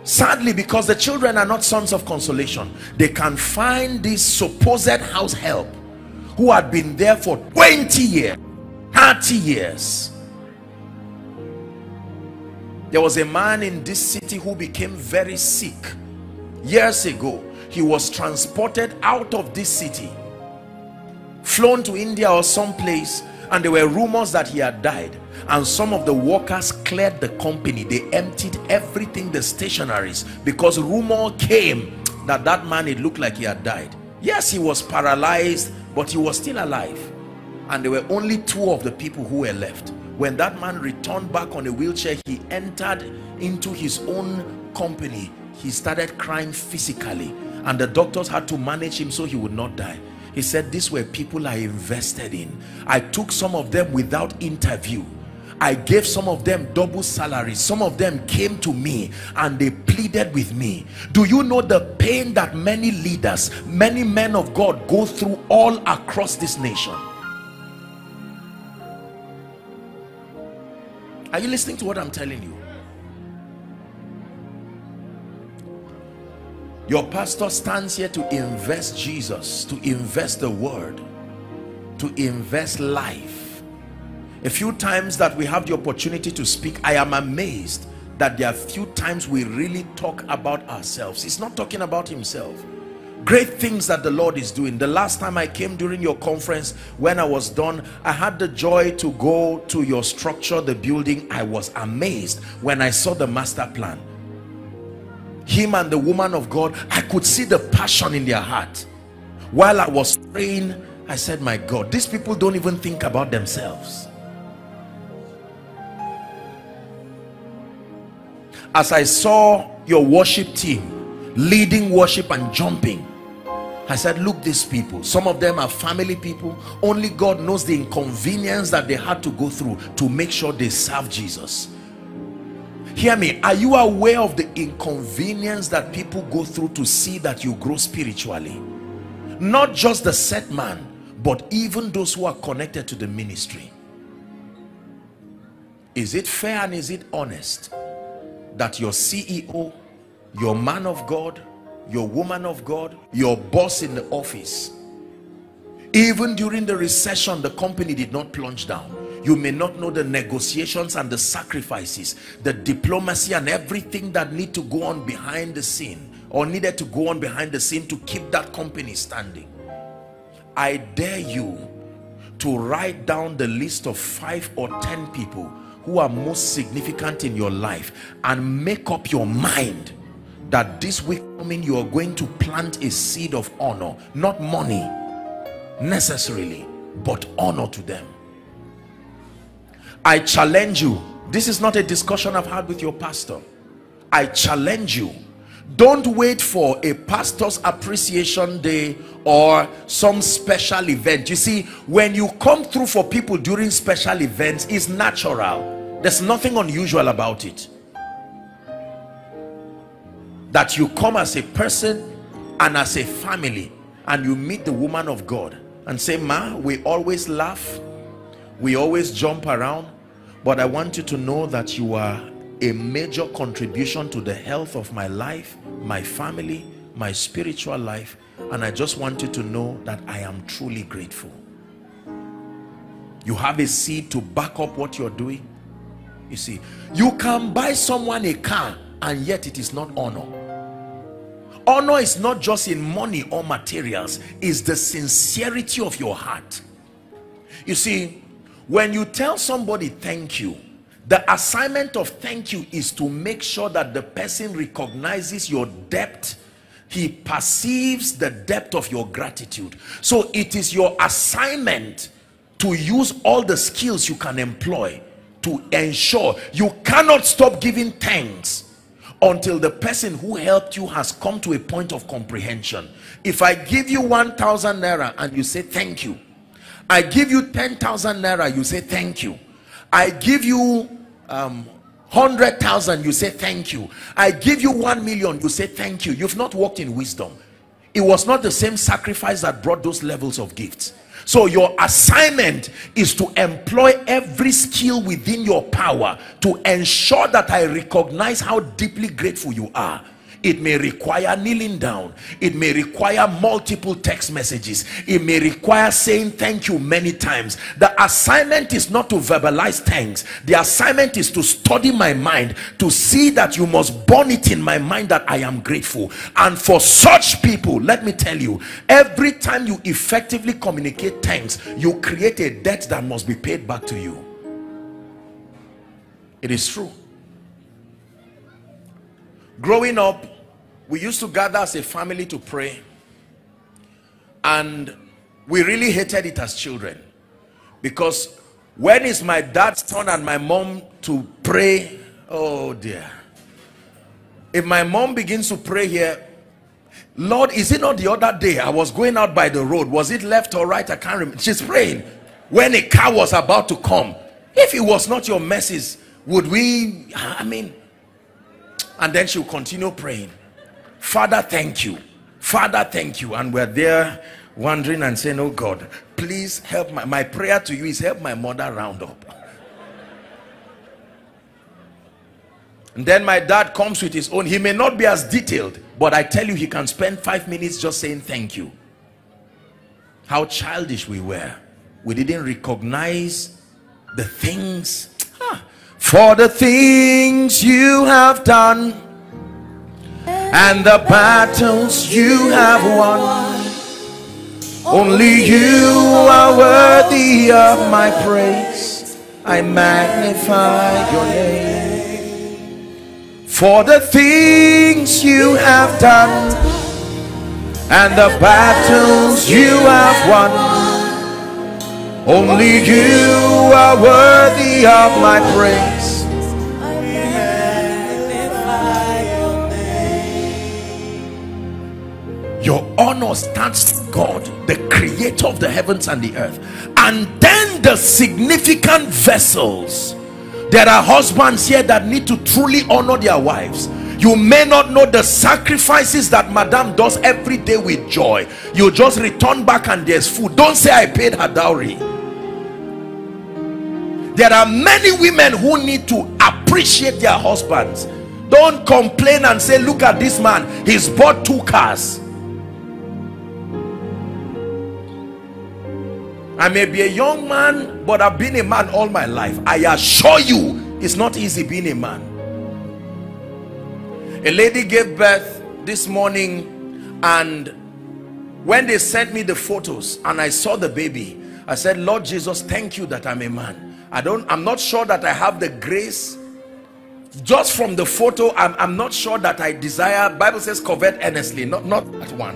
Sadly, because the children are not sons of consolation. They can find this supposed house help who had been there for twenty years, thirty years. There was a man in this city who became very sick years ago. He was transported out of this city, flown to India or someplace, and there were rumors that he had died. And some of the workers cleared the company. They emptied everything, the stationaries, because rumor came that that man, it looked like he had died. Yes, he was paralyzed, but he was still alive. And there were only two of the people who were left. When that man returned back on a wheelchair, he entered into his own company. He started crying physically, and the doctors had to manage him so he would not die. He said, these were people I invested in. I took some of them without interview. I gave some of them double salaries. Some of them came to me and they pleaded with me. Do you know the pain that many leaders, many men of God go through all across this nation? Are you listening to what I'm telling you? Your pastor stands here to invest Jesus, to invest the word, to invest life. A few times that we have the opportunity to speak, I am amazed that there are few times we really talk about ourselves. He's not talking about himself. Great things that the Lord is doing. The last time I came during your conference, when I was done, I had the joy to go to your structure, the building. I was amazed when I saw the master plan. Him and the woman of God, I could see the passion in their heart. While I was praying, I said, my God, these people don't even think about themselves. As I saw your worship team leading worship and jumping, I said, look, these people, some of them are family people. Only God knows the inconvenience that they had to go through to make sure they serve Jesus. Hear me, are you aware of the inconvenience that people go through to see that you grow spiritually? Not just the set man, but even those who are connected to the ministry. Is it fair and is it honest that your C E O, your man of God, your woman of God, your boss in the office, even during the recession, the company did not plunge down? You may not know the negotiations and the sacrifices, the diplomacy and everything that need to go on behind the scene, or needed to go on behind the scene to keep that company standing. I dare you to write down the list of five or ten people who are most significant in your life and make up your mind that this week coming you are going to plant a seed of honor, not money necessarily, but honor to them. I challenge you. This is not a discussion I've had with your pastor. I challenge you. Don't wait for a pastor's appreciation day or some special event. You see, when you come through for people during special events, it's natural. There's nothing unusual about it. That you come as a person and as a family, and you meet the woman of God and say, Ma, we always laugh. We always jump around, but I want you to know that you are a major contribution to the health of my life, my family, my spiritual life, and I just want you to know that I am truly grateful. You have a seed to back up what you're doing. You see, you can buy someone a car and yet it is not honor. Honor is not just in money or materials, it's the sincerity of your heart. You see, when you tell somebody thank you, the assignment of thank you is to make sure that the person recognizes your depth. He perceives the depth of your gratitude. So it is your assignment to use all the skills you can employ to ensure you cannot stop giving thanks until the person who helped you has come to a point of comprehension. If I give you one thousand naira and you say thank you, I give you ten thousand naira, you say thank you. I give you um, one hundred thousand, you say thank you. I give you one million, you say thank you. You've not walked in wisdom. It was not the same sacrifice that brought those levels of gifts. So your assignment is to employ every skill within your power to ensure that I recognize how deeply grateful you are. It may require kneeling down. It may require multiple text messages. It may require saying thank you many times. The assignment is not to verbalize thanks. The assignment is to study my mind, to see that you must burn it in my mind that I am grateful. And for such people, let me tell you, every time you effectively communicate thanks, you create a debt that must be paid back to you. It is true. Growing up, we used to gather as a family to pray, and we really hated it as children, because when is my dad's turn and my mom to pray? Oh dear. If my mom begins to pray here, Lord, is it not the other day I was going out by the road, was it left or right? I can't remember. She's praying when a car was about to come. If it was not your message, would we? I mean, and then she'll continue praying, Father thank you, Father thank you, and we're there wondering and saying, oh God, please help my, my prayer to you is help my mother round up. And then my dad comes with his own. He may not be as detailed, but I tell you, he can spend five minutes just saying thank you. How childish we were. We didn't recognize the things. For the things you have done and the battles you have won, only you are worthy of my praise. I magnify your name. For the things you have done and the battles you have won, only you are worthy of my praise. I magnify your name. Your honor stands to God, the creator of the heavens and the earth. And then the significant vessels. There are husbands here that need to truly honor their wives. You may not know the sacrifices that Madame does every day with joy. You just return back and there's food. Don't say I paid her dowry. There are many women who need to appreciate their husbands. Don't complain and say, look at this man, he's bought two cars. I may be a young man, but I've been a man all my life. I assure you, it's not easy being a man. A lady gave birth this morning, and when they sent me the photos and I saw the baby, I said, Lord Jesus, thank you that I'm a man. I don't, I'm not sure that I have the grace. Just from the photo, I'm, I'm not sure that I desire. Bible says, covet earnestly, not, not that one.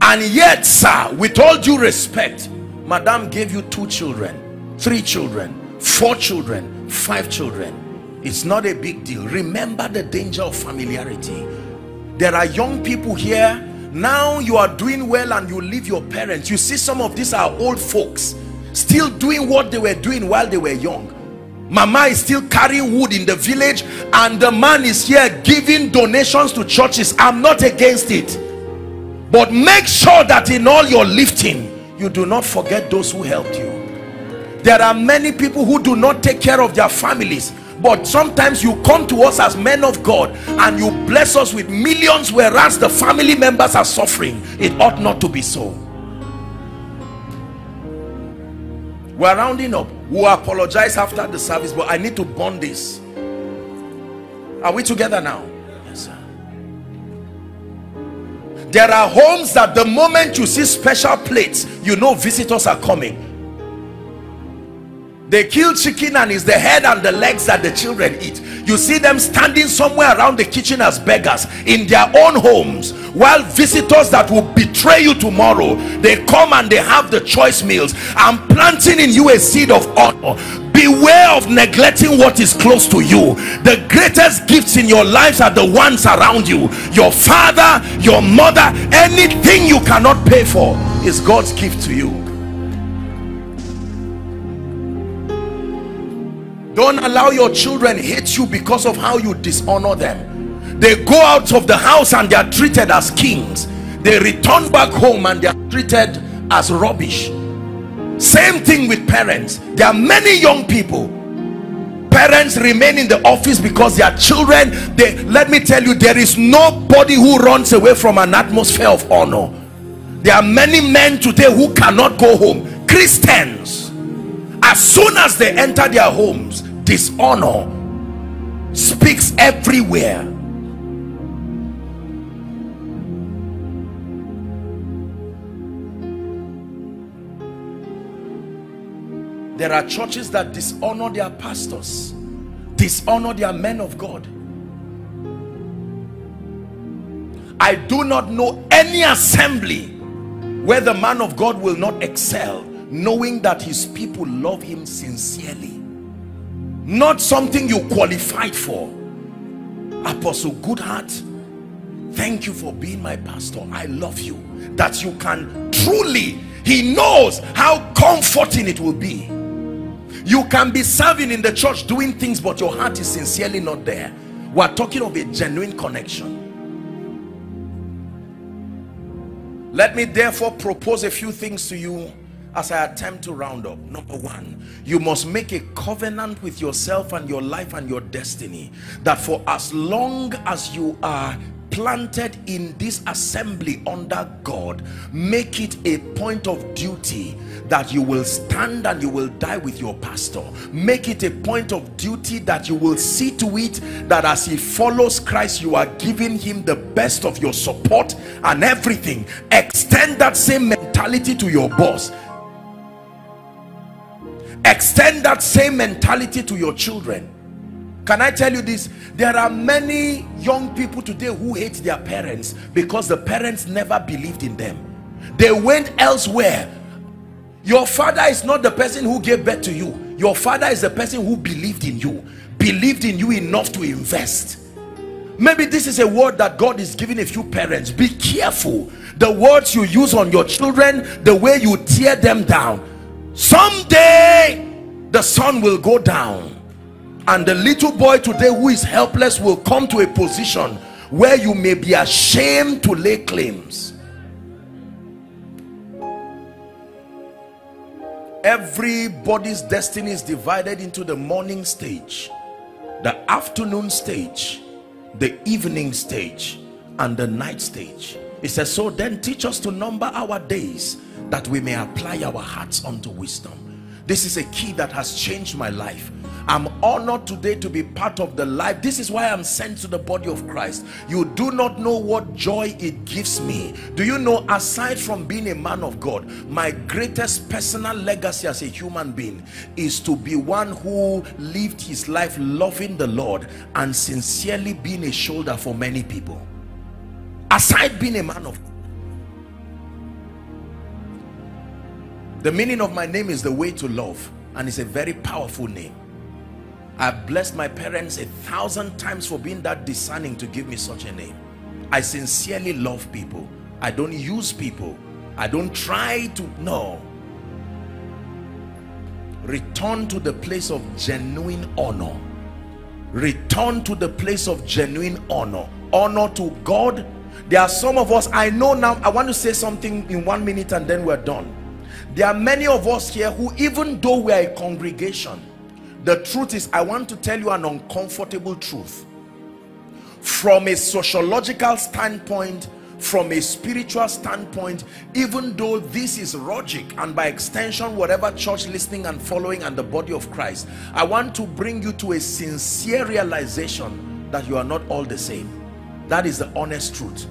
And yet, sir, with all due respect, Madame gave you two children, three children, four children, five children. It's not a big deal. Remember the danger of familiarity. There are young people here now, you are doing well and you leave your parents. You see, some of these are old folks still doing what they were doing while they were young. Mama is still carrying wood in the village, and the man is here giving donations to churches. I'm not against it, but make sure that in all your lifting, you do not forget those who helped you. There are many people who do not take care of their families. But sometimes you come to us as men of God and you bless us with millions, whereas the family members are suffering. It ought not to be so. We're rounding up. We'll apologize after the service, but I need to burn this. Are we together now? Yes, sir. There are homes that the moment you see special plates, you know visitors are coming. They kill chicken and it's the head and the legs that the children eat. You see them standing somewhere around the kitchen as beggars in their own homes, while visitors that will betray you tomorrow, they come and they have the choice meals. I'm planting in you a seed of honor. Beware of neglecting what is close to you. The greatest gifts in your lives are the ones around you. Your father, your mother, anything you cannot pay for is God's gift to you. Don't allow your children hate you because of how you dishonor them. They go out of the house and they are treated as kings. They return back home and they are treated as rubbish. Same thing with parents. There are many young people. Parents remain in the office because their children, they, let me tell you, there is nobody who runs away from an atmosphere of honor. There are many men today who cannot go home. Christians, as soon as they enter their homes, dishonor speaks everywhere. There are churches that dishonor their pastors, dishonor their men of God. I do not know any assembly where the man of God will not excel, knowing that his people love him sincerely. Not something you qualified for. Apostle Goodheart, thank you for being my pastor. I love you. That you can truly, he knows how comforting it will be. You can be serving in the church, doing things, but your heart is sincerely not there. We are talking of a genuine connection. Let me therefore propose a few things to you as I attempt to round up. Number one, you must make a covenant with yourself and your life and your destiny that for as long as you are planted in this assembly under God, make it a point of duty that you will stand and you will die with your pastor. Make it a point of duty that you will see to it that as he follows Christ, you are giving him the best of your support and everything. Extend that same mentality to your boss. Extend that same mentality to your children. Can I tell you this? There are many young people today who hate their parents because the parents never believed in them. They went elsewhere. Your father is not the person who gave birth to you. Your father is the person who believed in you. Believed in you enough to invest. Maybe this is a word that God is giving a few parents. Be careful. The words you use on your children, the way you tear them down. Someday, the sun will go down. And the little boy today who is helpless will come to a position where you may be ashamed to lay claims. Everybody's destiny is divided into the morning stage, the afternoon stage, the evening stage, and the night stage. It says, so then teach us to number our days that we may apply our hearts unto wisdom. This is a key that has changed my life. I'm honored today to be part of the life. This is why I'm sent to the body of Christ. You do not know what joy it gives me. Do you know, aside from being a man of God, my greatest personal legacy as a human being is to be one who lived his life loving the Lord and sincerely being a shoulder for many people. Aside being a man of God. The meaning of my name is the way to love, and it's a very powerful name. I've blessed my parents a thousand times for being that discerning to give me such a name. I sincerely love people. I don't use people. I don't try to, no. Return to the place of genuine honor. Return to the place of genuine honor. Honor to God. There are some of us, I know now, I want to say something in one minute and then we're done. There are many of us here who, even though we are a congregation, the truth is, I want to tell you an uncomfortable truth. From a sociological standpoint, from a spiritual standpoint, even though this is Roderick and by extension, whatever church listening and following and the body of Christ, I want to bring you to a sincere realization that you are not all the same. That is the honest truth.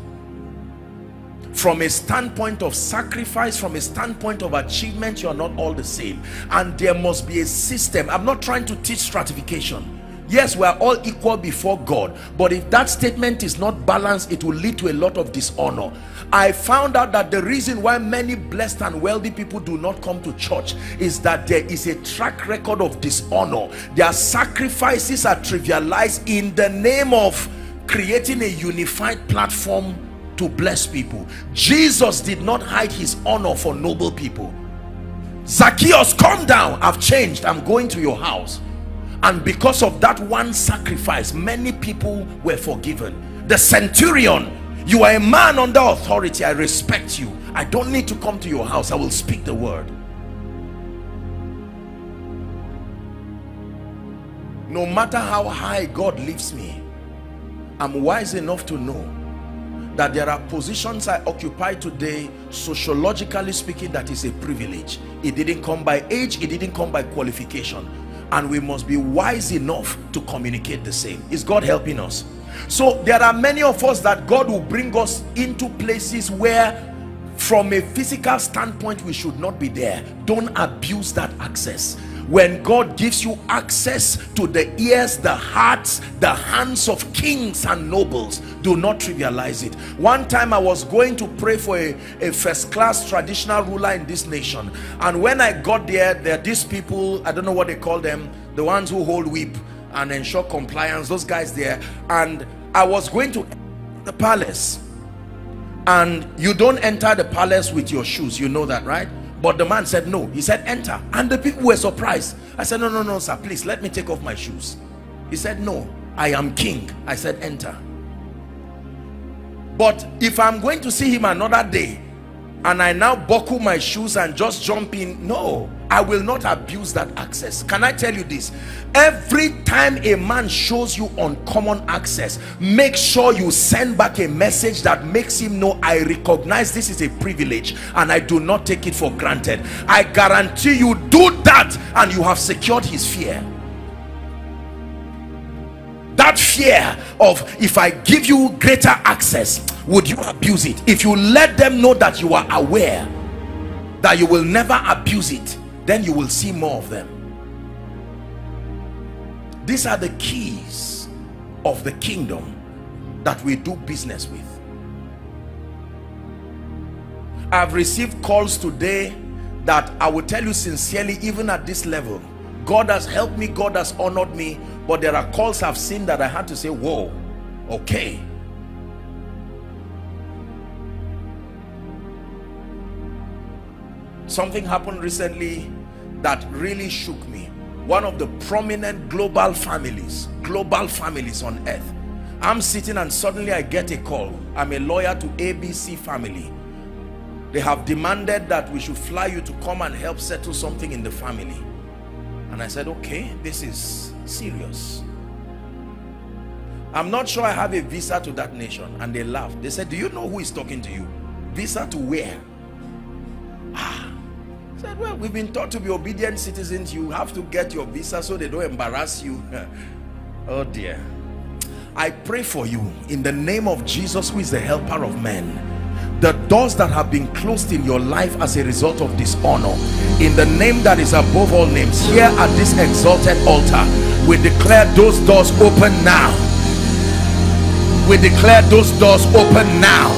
From a standpoint of sacrifice, from a standpoint of achievement, you are not all the same. And there must be a system. I'm not trying to teach stratification. Yes, we are all equal before God. But if that statement is not balanced, it will lead to a lot of dishonor. I found out that the reason why many blessed and wealthy people do not come to church is that there is a track record of dishonor. Their sacrifices are trivialized in the name of creating a unified platform to bless people. Jesus did not hide his honor for noble people. Zacchaeus, come down. I've changed. I'm going to your house. And because of that one sacrifice, many people were forgiven. The centurion, you are a man under authority. I respect you. I don't need to come to your house. I will speak the word. No matter how high God lifts me, I'm wise enough to know that there are positions I occupy today, sociologically speaking, that is a privilege. It didn't come by age, it didn't come by qualification. And we must be wise enough to communicate the same. Is God helping us? So there are many of us that God will bring us into places where from a physical standpoint we should not be there. Don't abuse that access. When God gives you access to the ears, the hearts, the hands of kings and nobles, do not trivialize it. One time I was going to pray for a, a first-class traditional ruler in this nation. And when I got there, there are these people, I don't know what they call them, the ones who hold whip and ensure compliance, those guys there. And I was going to the palace. And you don't enter the palace with your shoes, you know that, right? But the man said no. He said enter, and the people were surprised. I said no, no, no, sir, please let me take off my shoes. He said no, I am king. I said enter. But if I'm going to see him another day and I now buckle my shoes and just jump in, no, I will not abuse that access. Can I tell you this? Every time a man shows you uncommon access, make sure you send back a message that makes him know, I recognize this is a privilege and I do not take it for granted. I guarantee you, do that and you have secured his fear. That fear of, if I give you greater access, would you abuse it? If you let them know that you are aware that you will never abuse it, then you will see more of them. These are the keys of the kingdom that we do business with. I've received calls today that I will tell you sincerely, even at this level, God has helped me, God has honored me, but there are calls I've seen that I had to say, whoa, okay. Something happened recently that really shook me. One of the prominent global families, global families on earth. I'm sitting and suddenly I get a call. I'm a lawyer to A B C family. They have demanded that we should fly you to come and help settle something in the family. And I said, okay, this is serious. I'm not sure I have a visa to that nation. And they laughed. They said, do you know who is talking to you? Visa to where? Ah. Said, well, we've been taught to be obedient citizens. You have to get your visa so they don't embarrass you. Oh dear. I pray for you in the name of Jesus, who is the helper of men. The doors that have been closed in your life as a result of dishonor, in the name that is above all names, here at this exalted altar, we declare those doors open now. We declare those doors open now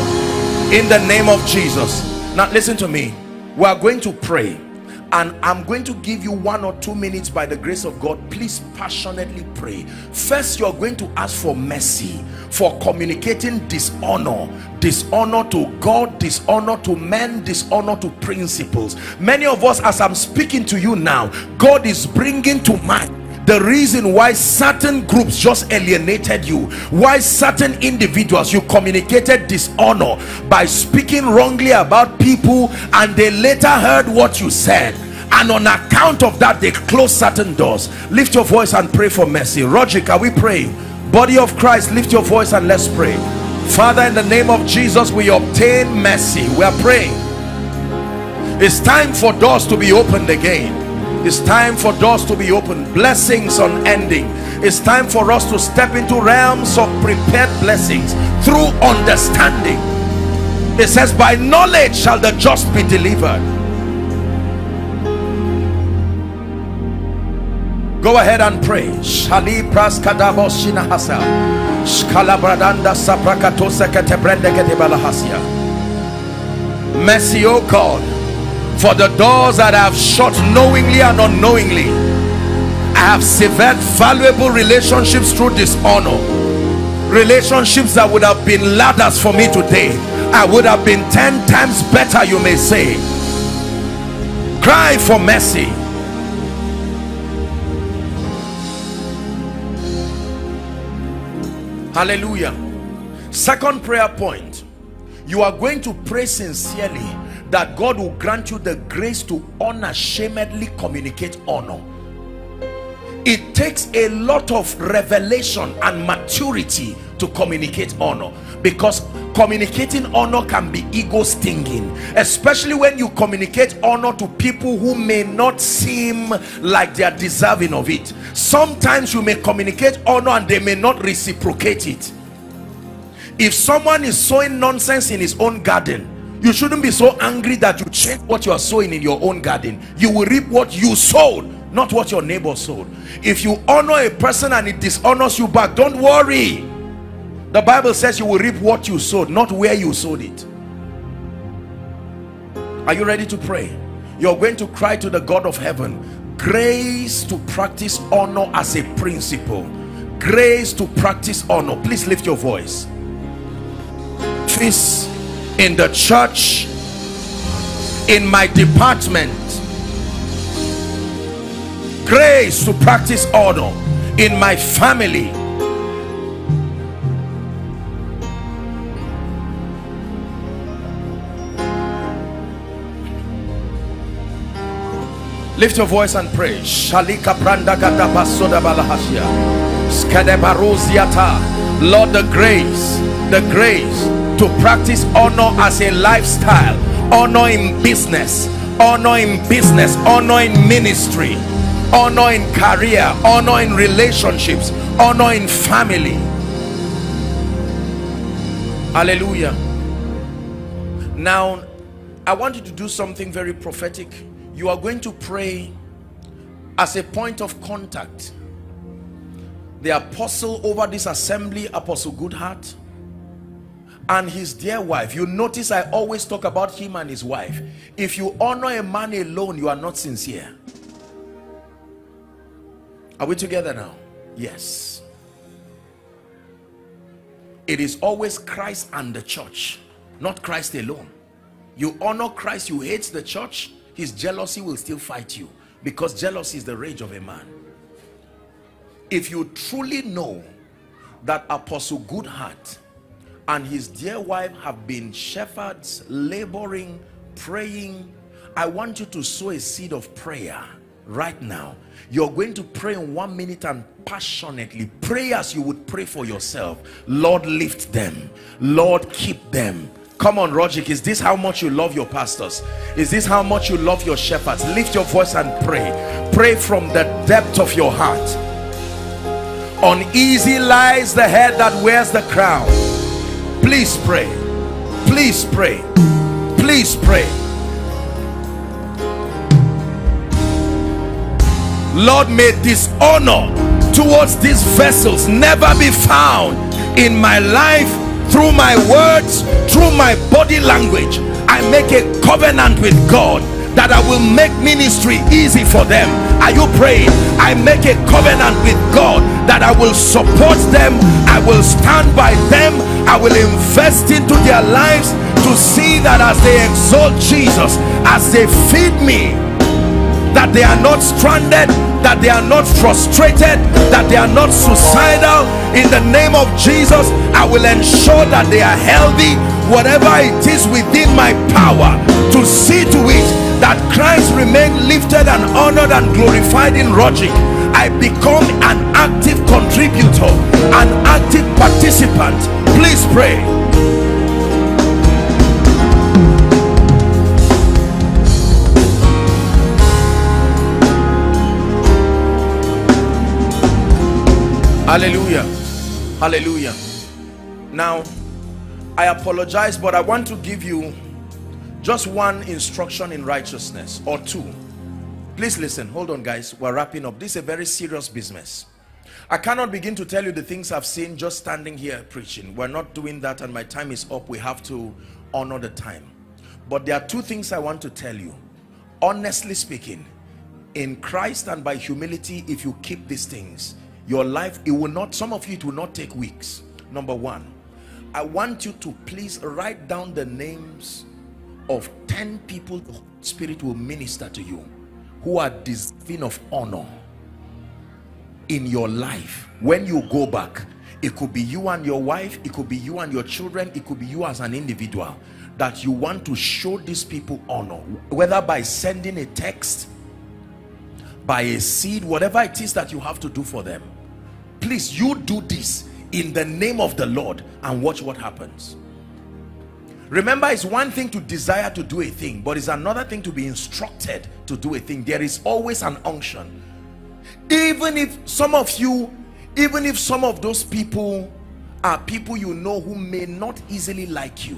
in the name of Jesus. Now listen to me. We are going to pray, and I'm going to give you one or two minutes by the grace of God. Please passionately pray. First, you're going to ask for mercy for communicating dishonor. Dishonor to God, dishonor to men, dishonor to principles. Many of us, as I'm speaking to you now, God is bringing to mind the reason why certain groups just alienated you, why certain individuals you communicated dishonor by speaking wrongly about people, and they later heard what you said, and on account of that they closed certain doors. Lift your voice and pray for mercy. Roderick, are we praying? Body of Christ, lift your voice and let's pray. Father, in the name of Jesus, we obtain mercy. We are praying. It's time for doors to be opened again. It's time for doors to be opened. Blessings unending. It's time for us to step into realms of prepared blessings through understanding. It says, by knowledge shall the just be delivered. Go ahead and pray. Mercy, O God, for the doors that I have shut knowingly and unknowingly. I have severed valuable relationships through dishonor. Relationships that would have been ladders for me today, I would have been ten times better, you may say. Cry for mercy. Hallelujah. Second prayer point, you are going to pray sincerely that God will grant you the grace to unashamedly communicate honor. It takes a lot of revelation and maturity to communicate honor, because communicating honor can be ego stinging, especially when you communicate honor to people who may not seem like they are deserving of it. Sometimes you may communicate honor and they may not reciprocate it. If someone is sowing nonsense in his own garden, you shouldn't be so angry that you change what you are sowing in your own garden. You will reap what you sowed, not what your neighbor sold. If you honor a person and it dishonors you back, don't worry. The Bible says you will reap what you sowed, not where you sowed it. Are you ready to pray? You're going to cry to the God of heaven, grace to practice honor as a principle. Grace to practice honor. Please lift your voice. Peace in the church, in my department, grace to practice honor in my family. Lift your voice and pray. Shalika pranda gada basoda balahasya. Skadebaruziata. Lord, the grace, the grace to practice honor as a lifestyle, honor in business, honor in business, honor in ministry, honor in career, honor in relationships, honor in family. Hallelujah. Now, I want you to do something very prophetic. You are going to pray as a point of contact. The apostle over this assembly, Apostle Goodheart, and his dear wife. You notice I always talk about him and his wife. If you honor a man alone, you are not sincere. Are we together now? Yes. It is always Christ and the church, not Christ alone. You honor Christ, you hate the church, his jealousy will still fight you, because jealousy is the rage of a man. If you truly know that Apostle Goodheart and his dear wife have been shepherds, laboring, praying, I want you to sow a seed of prayer right now. You're going to pray in one minute and passionately pray as you would pray for yourself. Lord, lift them. Lord, keep them. Come on, Roderick. Is this how much you love your pastors? Is this how much you love your shepherds? Lift your voice and pray. Pray from the depth of your heart. Uneasy lies the head that wears the crown. Please pray. Please pray. Please pray. Lord, may dishonor towards these vessels never be found in my life, through my words, through my body language. I make a covenant with God that I will make ministry easy for them. Are you praying? I make a covenant with God that I will support them, I will stand by them, I will invest into their lives to see that as they exalt Jesus, as they feed me, that they are not stranded, that they are not frustrated, that they are not suicidal. In the name of Jesus, I will ensure that they are healthy, whatever it is within my power, to see to it that Christ remained lifted and honored and glorified in Roderick. I become an active contributor, an active participant. Please pray. Hallelujah. Hallelujah. Now, I apologize, but I want to give you just one instruction in righteousness, or two. Please listen. Hold on, guys. We're wrapping up. This is a very serious business. I cannot begin to tell you the things I've seen just standing here preaching. We're not doing that, and my time is up. We have to honor the time. But there are two things I want to tell you. Honestly speaking, in Christ and by humility, if you keep these things, your life, it will not, some of you, it will not take weeks. Number one, I want you to please write down the names of ten people the Spirit will minister to you who are deserving of honor in your life. When you go back, It could be you and your wife, it could be you and your children, it could be you as an individual, that you want to show these people honor, whether by sending a text, by a seed, whatever it is that you have to do for them. Please, you do this in the name of the Lord and watch what happens. Remember, it's one thing to desire to do a thing, but it's another thing to be instructed to do a thing. There is always an unction. Even if some of you, even if some of those people are people you know who may not easily like you,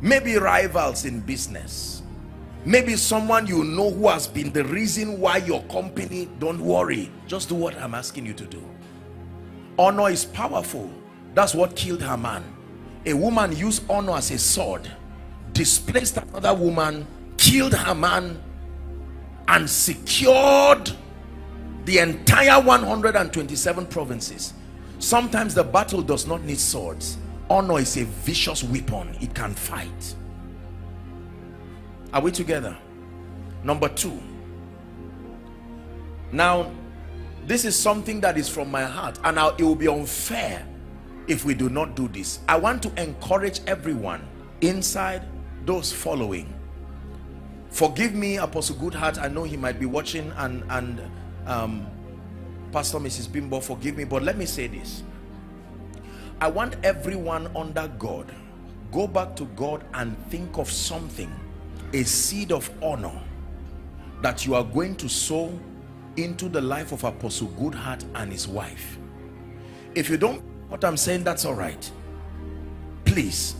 maybe rivals in business, maybe someone you know who has been the reason why your company, don't worry, just do what I'm asking you to do. Honor is powerful. That's what killed Haman. A woman used honor as a sword, displaced another woman, killed Haman, and secured the entire one hundred twenty-seven provinces. Sometimes the battle does not need swords. Honor is a vicious weapon. It can fight. Are we together? Number two. Now, this is something that is from my heart, and now it will be unfair if we do not do this. I want to encourage everyone inside, those following. Forgive me, Apostle Goodheart, I know he might be watching, and and um, Pastor Missus Bimbo, forgive me, but let me say this. I want everyone under God, go back to God and think of something, a seed of honor that you are going to sow into the life of Apostle Goodheart and his wife. If you don't what I'm saying, that's all right. Please,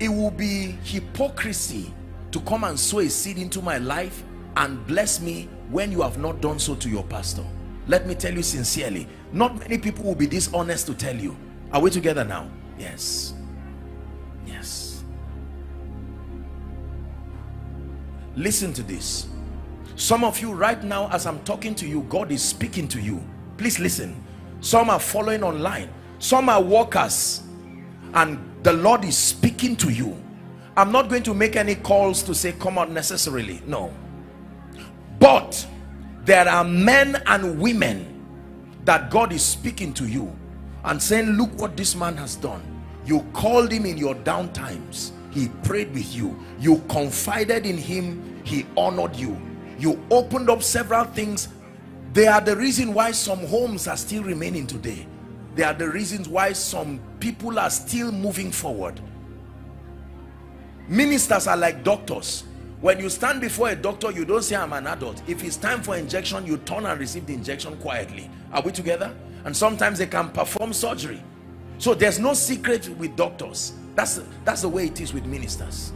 it will be hypocrisy to come and sow a seed into my life and bless me when you have not done so to your pastor. Let me tell you sincerely, not many people will be dishonest to tell you. Are we together now? Yes. Yes. Listen to this. Some of you right now, as I'm talking to you, God is speaking to you. Please listen. Some are following online. Some are workers, and the Lord is speaking to you. I'm not going to make any calls to say come out necessarily, no. But there are men and women that God is speaking to you and saying, look what this man has done. You called him in your down times. He prayed with you. You confided in him. He honored you. You opened up several things. They are the reason why some homes are still remaining today. They are the reasons why some people are still moving forward. Ministers are like doctors. When you stand before a doctor, you don't say, I'm an adult. If it's time for injection, you turn and receive the injection quietly. Are we together? And sometimes they can perform surgery. So there's no secret with doctors. That's, that's the way it is with ministers.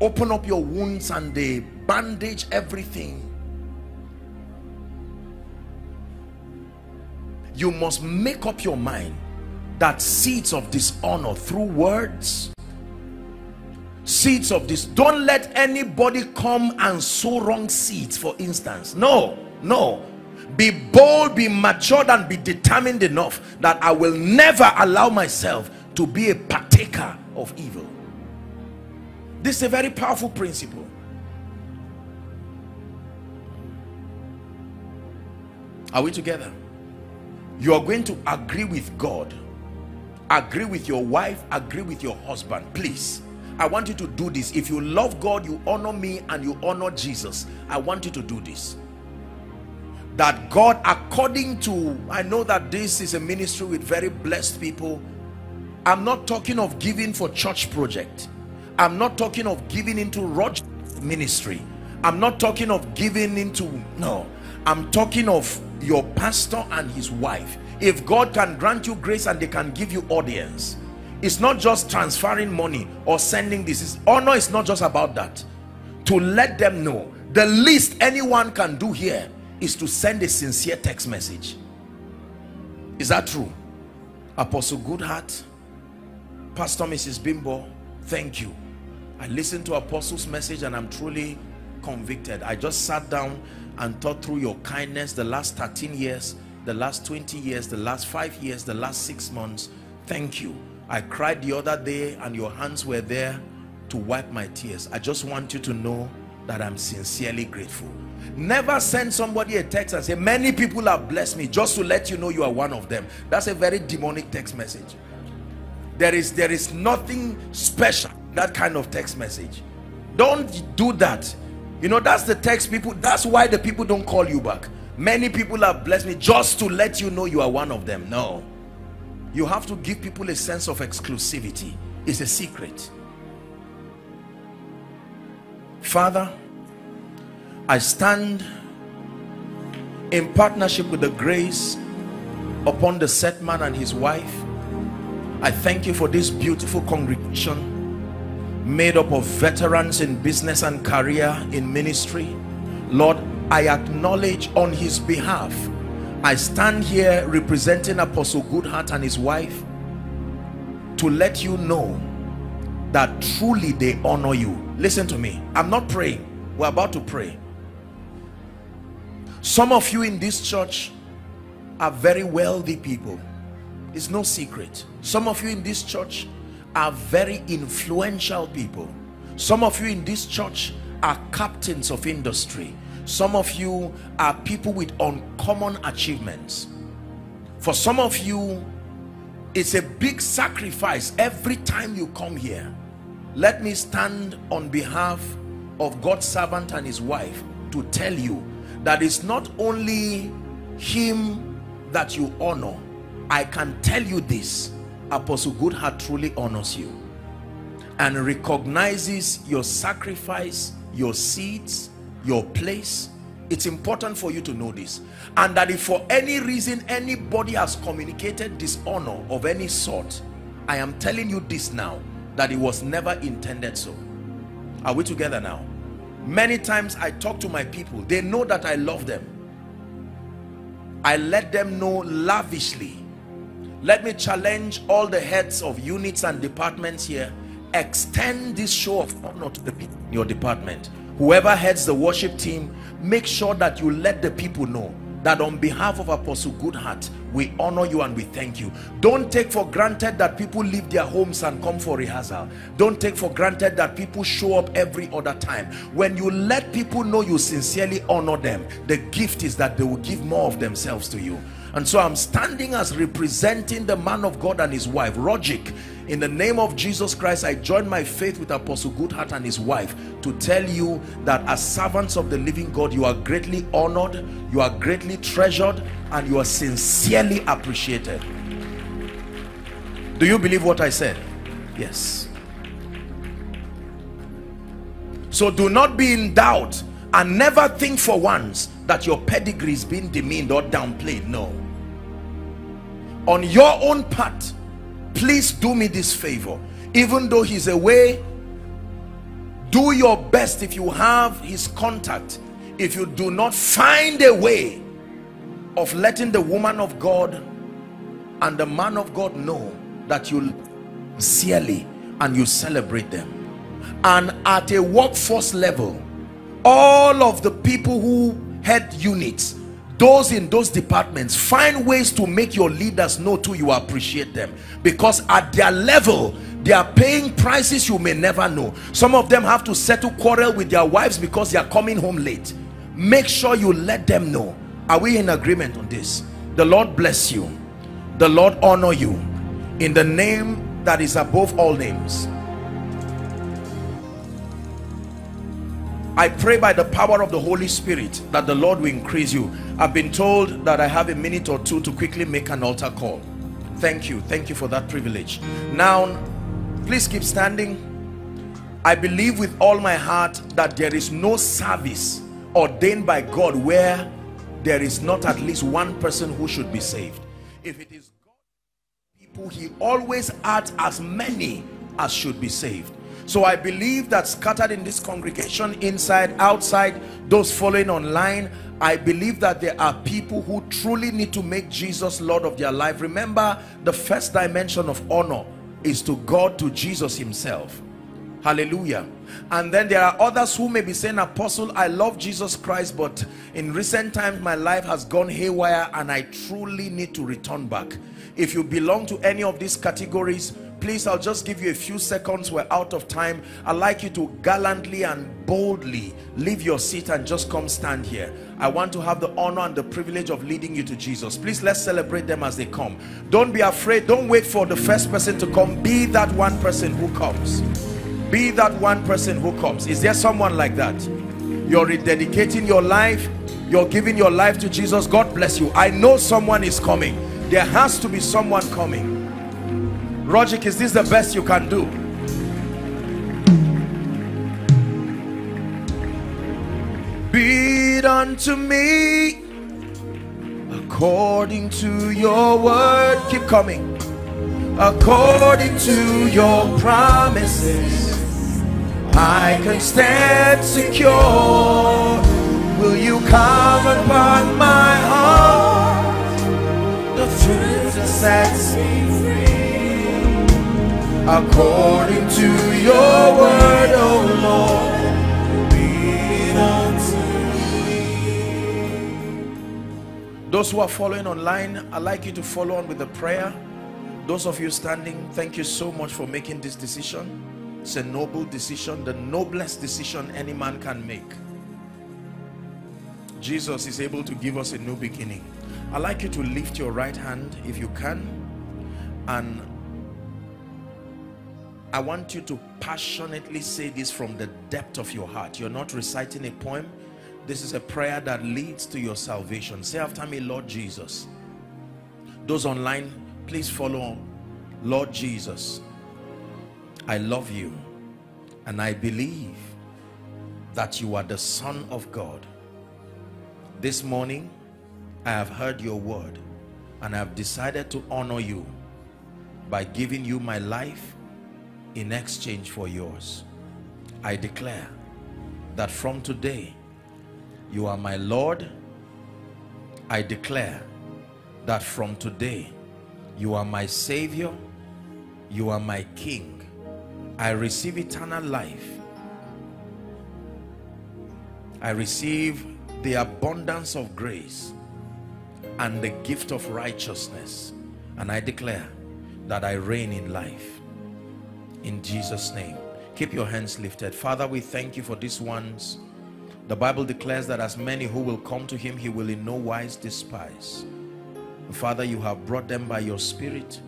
Open up your wounds and they bandage everything. You must make up your mind that seeds of dishonor through words, seeds of this, don't let anybody come and sow wrong seeds, for instance. No, no. Be bold, be matured, and be determined enough that I will never allow myself to be a partaker of evil. This is a very powerful principle. Are we together? You are going to agree with God, agree with your wife, agree with your husband. Please, I want you to do this. If you love God, you honor me, and you honor Jesus, I want you to do this. That God, according to, I know that this is a ministry with very blessed people. I'm not talking of giving for church project. I'm not talking of giving into Roderick ministry. I'm not talking of giving into, no. I'm talking of your pastor and his wife. If God can grant you grace and they can give you audience, it's not just transferring money or sending this. It's, honor is not just about that. To let them know, the least anyone can do here is to send a sincere text message. Is that true? Apostle Goodheart, Pastor Missus Bimbo, thank you. I listened to Apostle's message and I'm truly convicted. I just sat down and thought through your kindness the last thirteen years, the last twenty years, the last five years, the last six months. Thank you. I cried the other day and your hands were there to wipe my tears. I just want you to know that I'm sincerely grateful. Never send somebody a text and say, many people have blessed me, just to let you know you are one of them. That's a very demonic text message. There is, there is nothing special, that kind of text message. Don't do that. You know, that's the text people, that's why the people don't call you back. Many people have blessed me, just to let you know you are one of them. No. You have to give people a sense of exclusivity. It's a secret. Father, I stand in partnership with the grace upon the set man and his wife. I thank you for this beautiful congregation made up of veterans in business and career, in ministry. Lord, I acknowledge on his behalf. I stand here representing Apostle Goodheart and his wife to let you know that truly they honor you. Listen to me. I'm not praying. We're about to pray. Some of you in this church are very wealthy people. It's no secret. Some of you in this church are very influential people. Some of you in this church are captains of industry. Some of you are people with uncommon achievements. For some of you, it's a big sacrifice every time you come here. Let me stand on behalf of God's servant and his wife to tell you that it's not only him that you honor. I can tell you this, Apostle Goodheart truly honors you and recognizes your sacrifice, your seeds, your place. It's important for you to know this, and that if for any reason anybody has communicated dishonor of any sort, I am telling you this now, that it was never intended so. Are we together now? Many times I talk to my people, they know that I love them. I let them know lavishly. Let me challenge all the heads of units and departments here. Extend this show of honor to the people in your department. Whoever heads the worship team, make sure that you let the people know that on behalf of Apostle Goodheart, we honor you and we thank you. Don't take for granted that people leave their homes and come for rehearsal. Don't take for granted that people show up every other time. When you let people know you sincerely honor them, the gift is that they will give more of themselves to you. And so I'm standing as representing the man of God and his wife, Roderick. In the name of Jesus Christ, I join my faith with Apostle Goodheart and his wife to tell you that as servants of the living God, you are greatly honored, you are greatly treasured, and you are sincerely appreciated. Do you believe what I said? Yes. So do not be in doubt, and never think for once that your pedigree is being demeaned or downplayed. No. On your own part, please do me this favor. Even though he's away, do your best. If you have his contact, if you do not, find a way of letting the woman of God and the man of God know that you sincerely and you celebrate them. And at a workforce level, all of the people who head units, those in those departments, find ways to make your leaders know too you appreciate them, because at their level they are paying prices you may never know. Some of them have to settle quarrel with their wives because they are coming home late. Make sure you let them know. Are we in agreement on this? The Lord bless you. The Lord honor you in the name that is above all names. I pray by the power of the Holy Spirit that the Lord will increase you. I've been told that I have a minute or two to quickly make an altar call. Thank you. Thank you for that privilege. Now, please keep standing. I believe with all my heart that there is no service ordained by God where there is not at least one person who should be saved. If it is God's people, he always adds as many as should be saved. So I believe that scattered in this congregation, inside, outside, those following online, I believe that there are people who truly need to make Jesus Lord of their life. Remember, the first dimension of honor is to God, to Jesus himself. Hallelujah. And then there are others who may be saying, Apostle, I love Jesus Christ, but in recent times my life has gone haywire and I truly need to return back. If you belong to any of these categories, Please, I'll just give you a few seconds. We're out of time. I'd like you to gallantly and boldly leave your seat and just come stand here. I want to have the honor and the privilege of leading you to Jesus. Please, let's celebrate them as they come. Don't be afraid. Don't wait for the first person to come. Be that one person who comes. Be that one person who comes. Is there someone like that? You're rededicating your life. You're giving your life to Jesus. God bless you. I know someone is coming. There has to be someone coming. Roderick, is this the best you can do? Be it unto me according to your word. Keep coming. According to your promises, I can stand secure. Will you come upon my heart? The truth that sets me free. According to your word, oh Lord, be it unto me. Those who are following online, I'd like you to follow on with the prayer. Those of you standing, thank you so much for making this decision. It's a noble decision, the noblest decision any man can make. Jesus is able to give us a new beginning. I'd like you to lift your right hand if you can, and I want you to passionately say this from the depth of your heart. You're not reciting a poem. This is a prayer that leads to your salvation. Say after me, Lord Jesus. Those online, please follow on. Lord Jesus, I love you, and I believe that you are the Son of God. This morning, I have heard your word, and I have decided to honor you by giving you my life in exchange for yours. I declare that from today you are my Lord. I declare that from today you are my Savior. You are my King. I receive eternal life. I receive the abundance of grace and the gift of righteousness, and I declare that I reign in life. In Jesus' name. Keep your hands lifted. Father, we thank you for these ones. The Bible declares that as many who will come to him, he will in no wise despise. Father, you have brought them by your Spirit.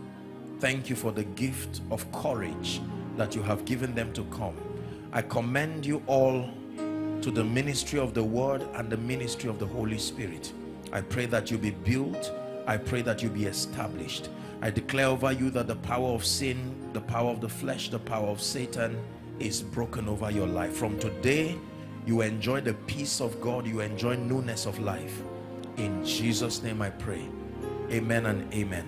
Thank you for the gift of courage that you have given them to come. I commend you all to the ministry of the Word and the ministry of the Holy Spirit. I pray that you be built. I pray that you be established. I declare over you that the power of sin, the power of the flesh, the power of Satan is broken over your life. From today, you enjoy the peace of God. You enjoy newness of life. In Jesus' name I pray. Amen and amen.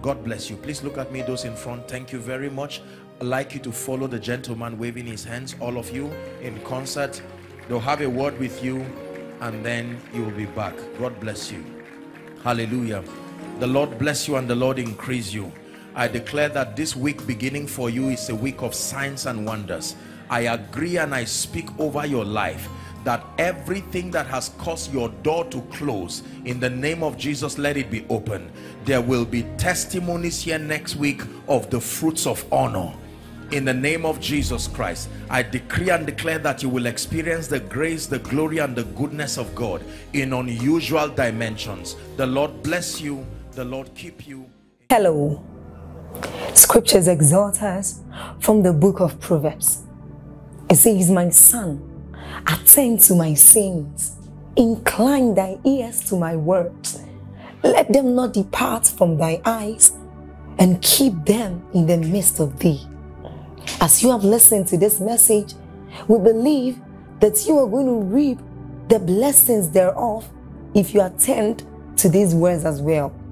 God bless you. Please look at me, those in front. Thank you very much. I'd like you to follow the gentleman waving his hands, all of you, in concert. They'll have a word with you, and then you will be back. God bless you. Hallelujah. The Lord bless you and the Lord increase you. I declare that this week beginning for you is a week of signs and wonders. I agree and I speak over your life that everything that has caused your door to close, in the name of Jesus, let it be open. There will be testimonies here next week of the fruits of honor. In the name of Jesus Christ, I decree and declare that you will experience the grace, the glory, and the goodness of God in unusual dimensions. The Lord bless you. The Lord keep you. Hello. Scriptures exhort us from the book of Proverbs. It says, my son, attend to my sins. Incline thy ears to my words. Let them not depart from thy eyes, and keep them in the midst of thee. As you have listened to this message, we believe that you are going to reap the blessings thereof if you attend to these words as well.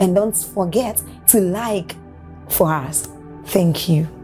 And don't forget to like for us. Thank you.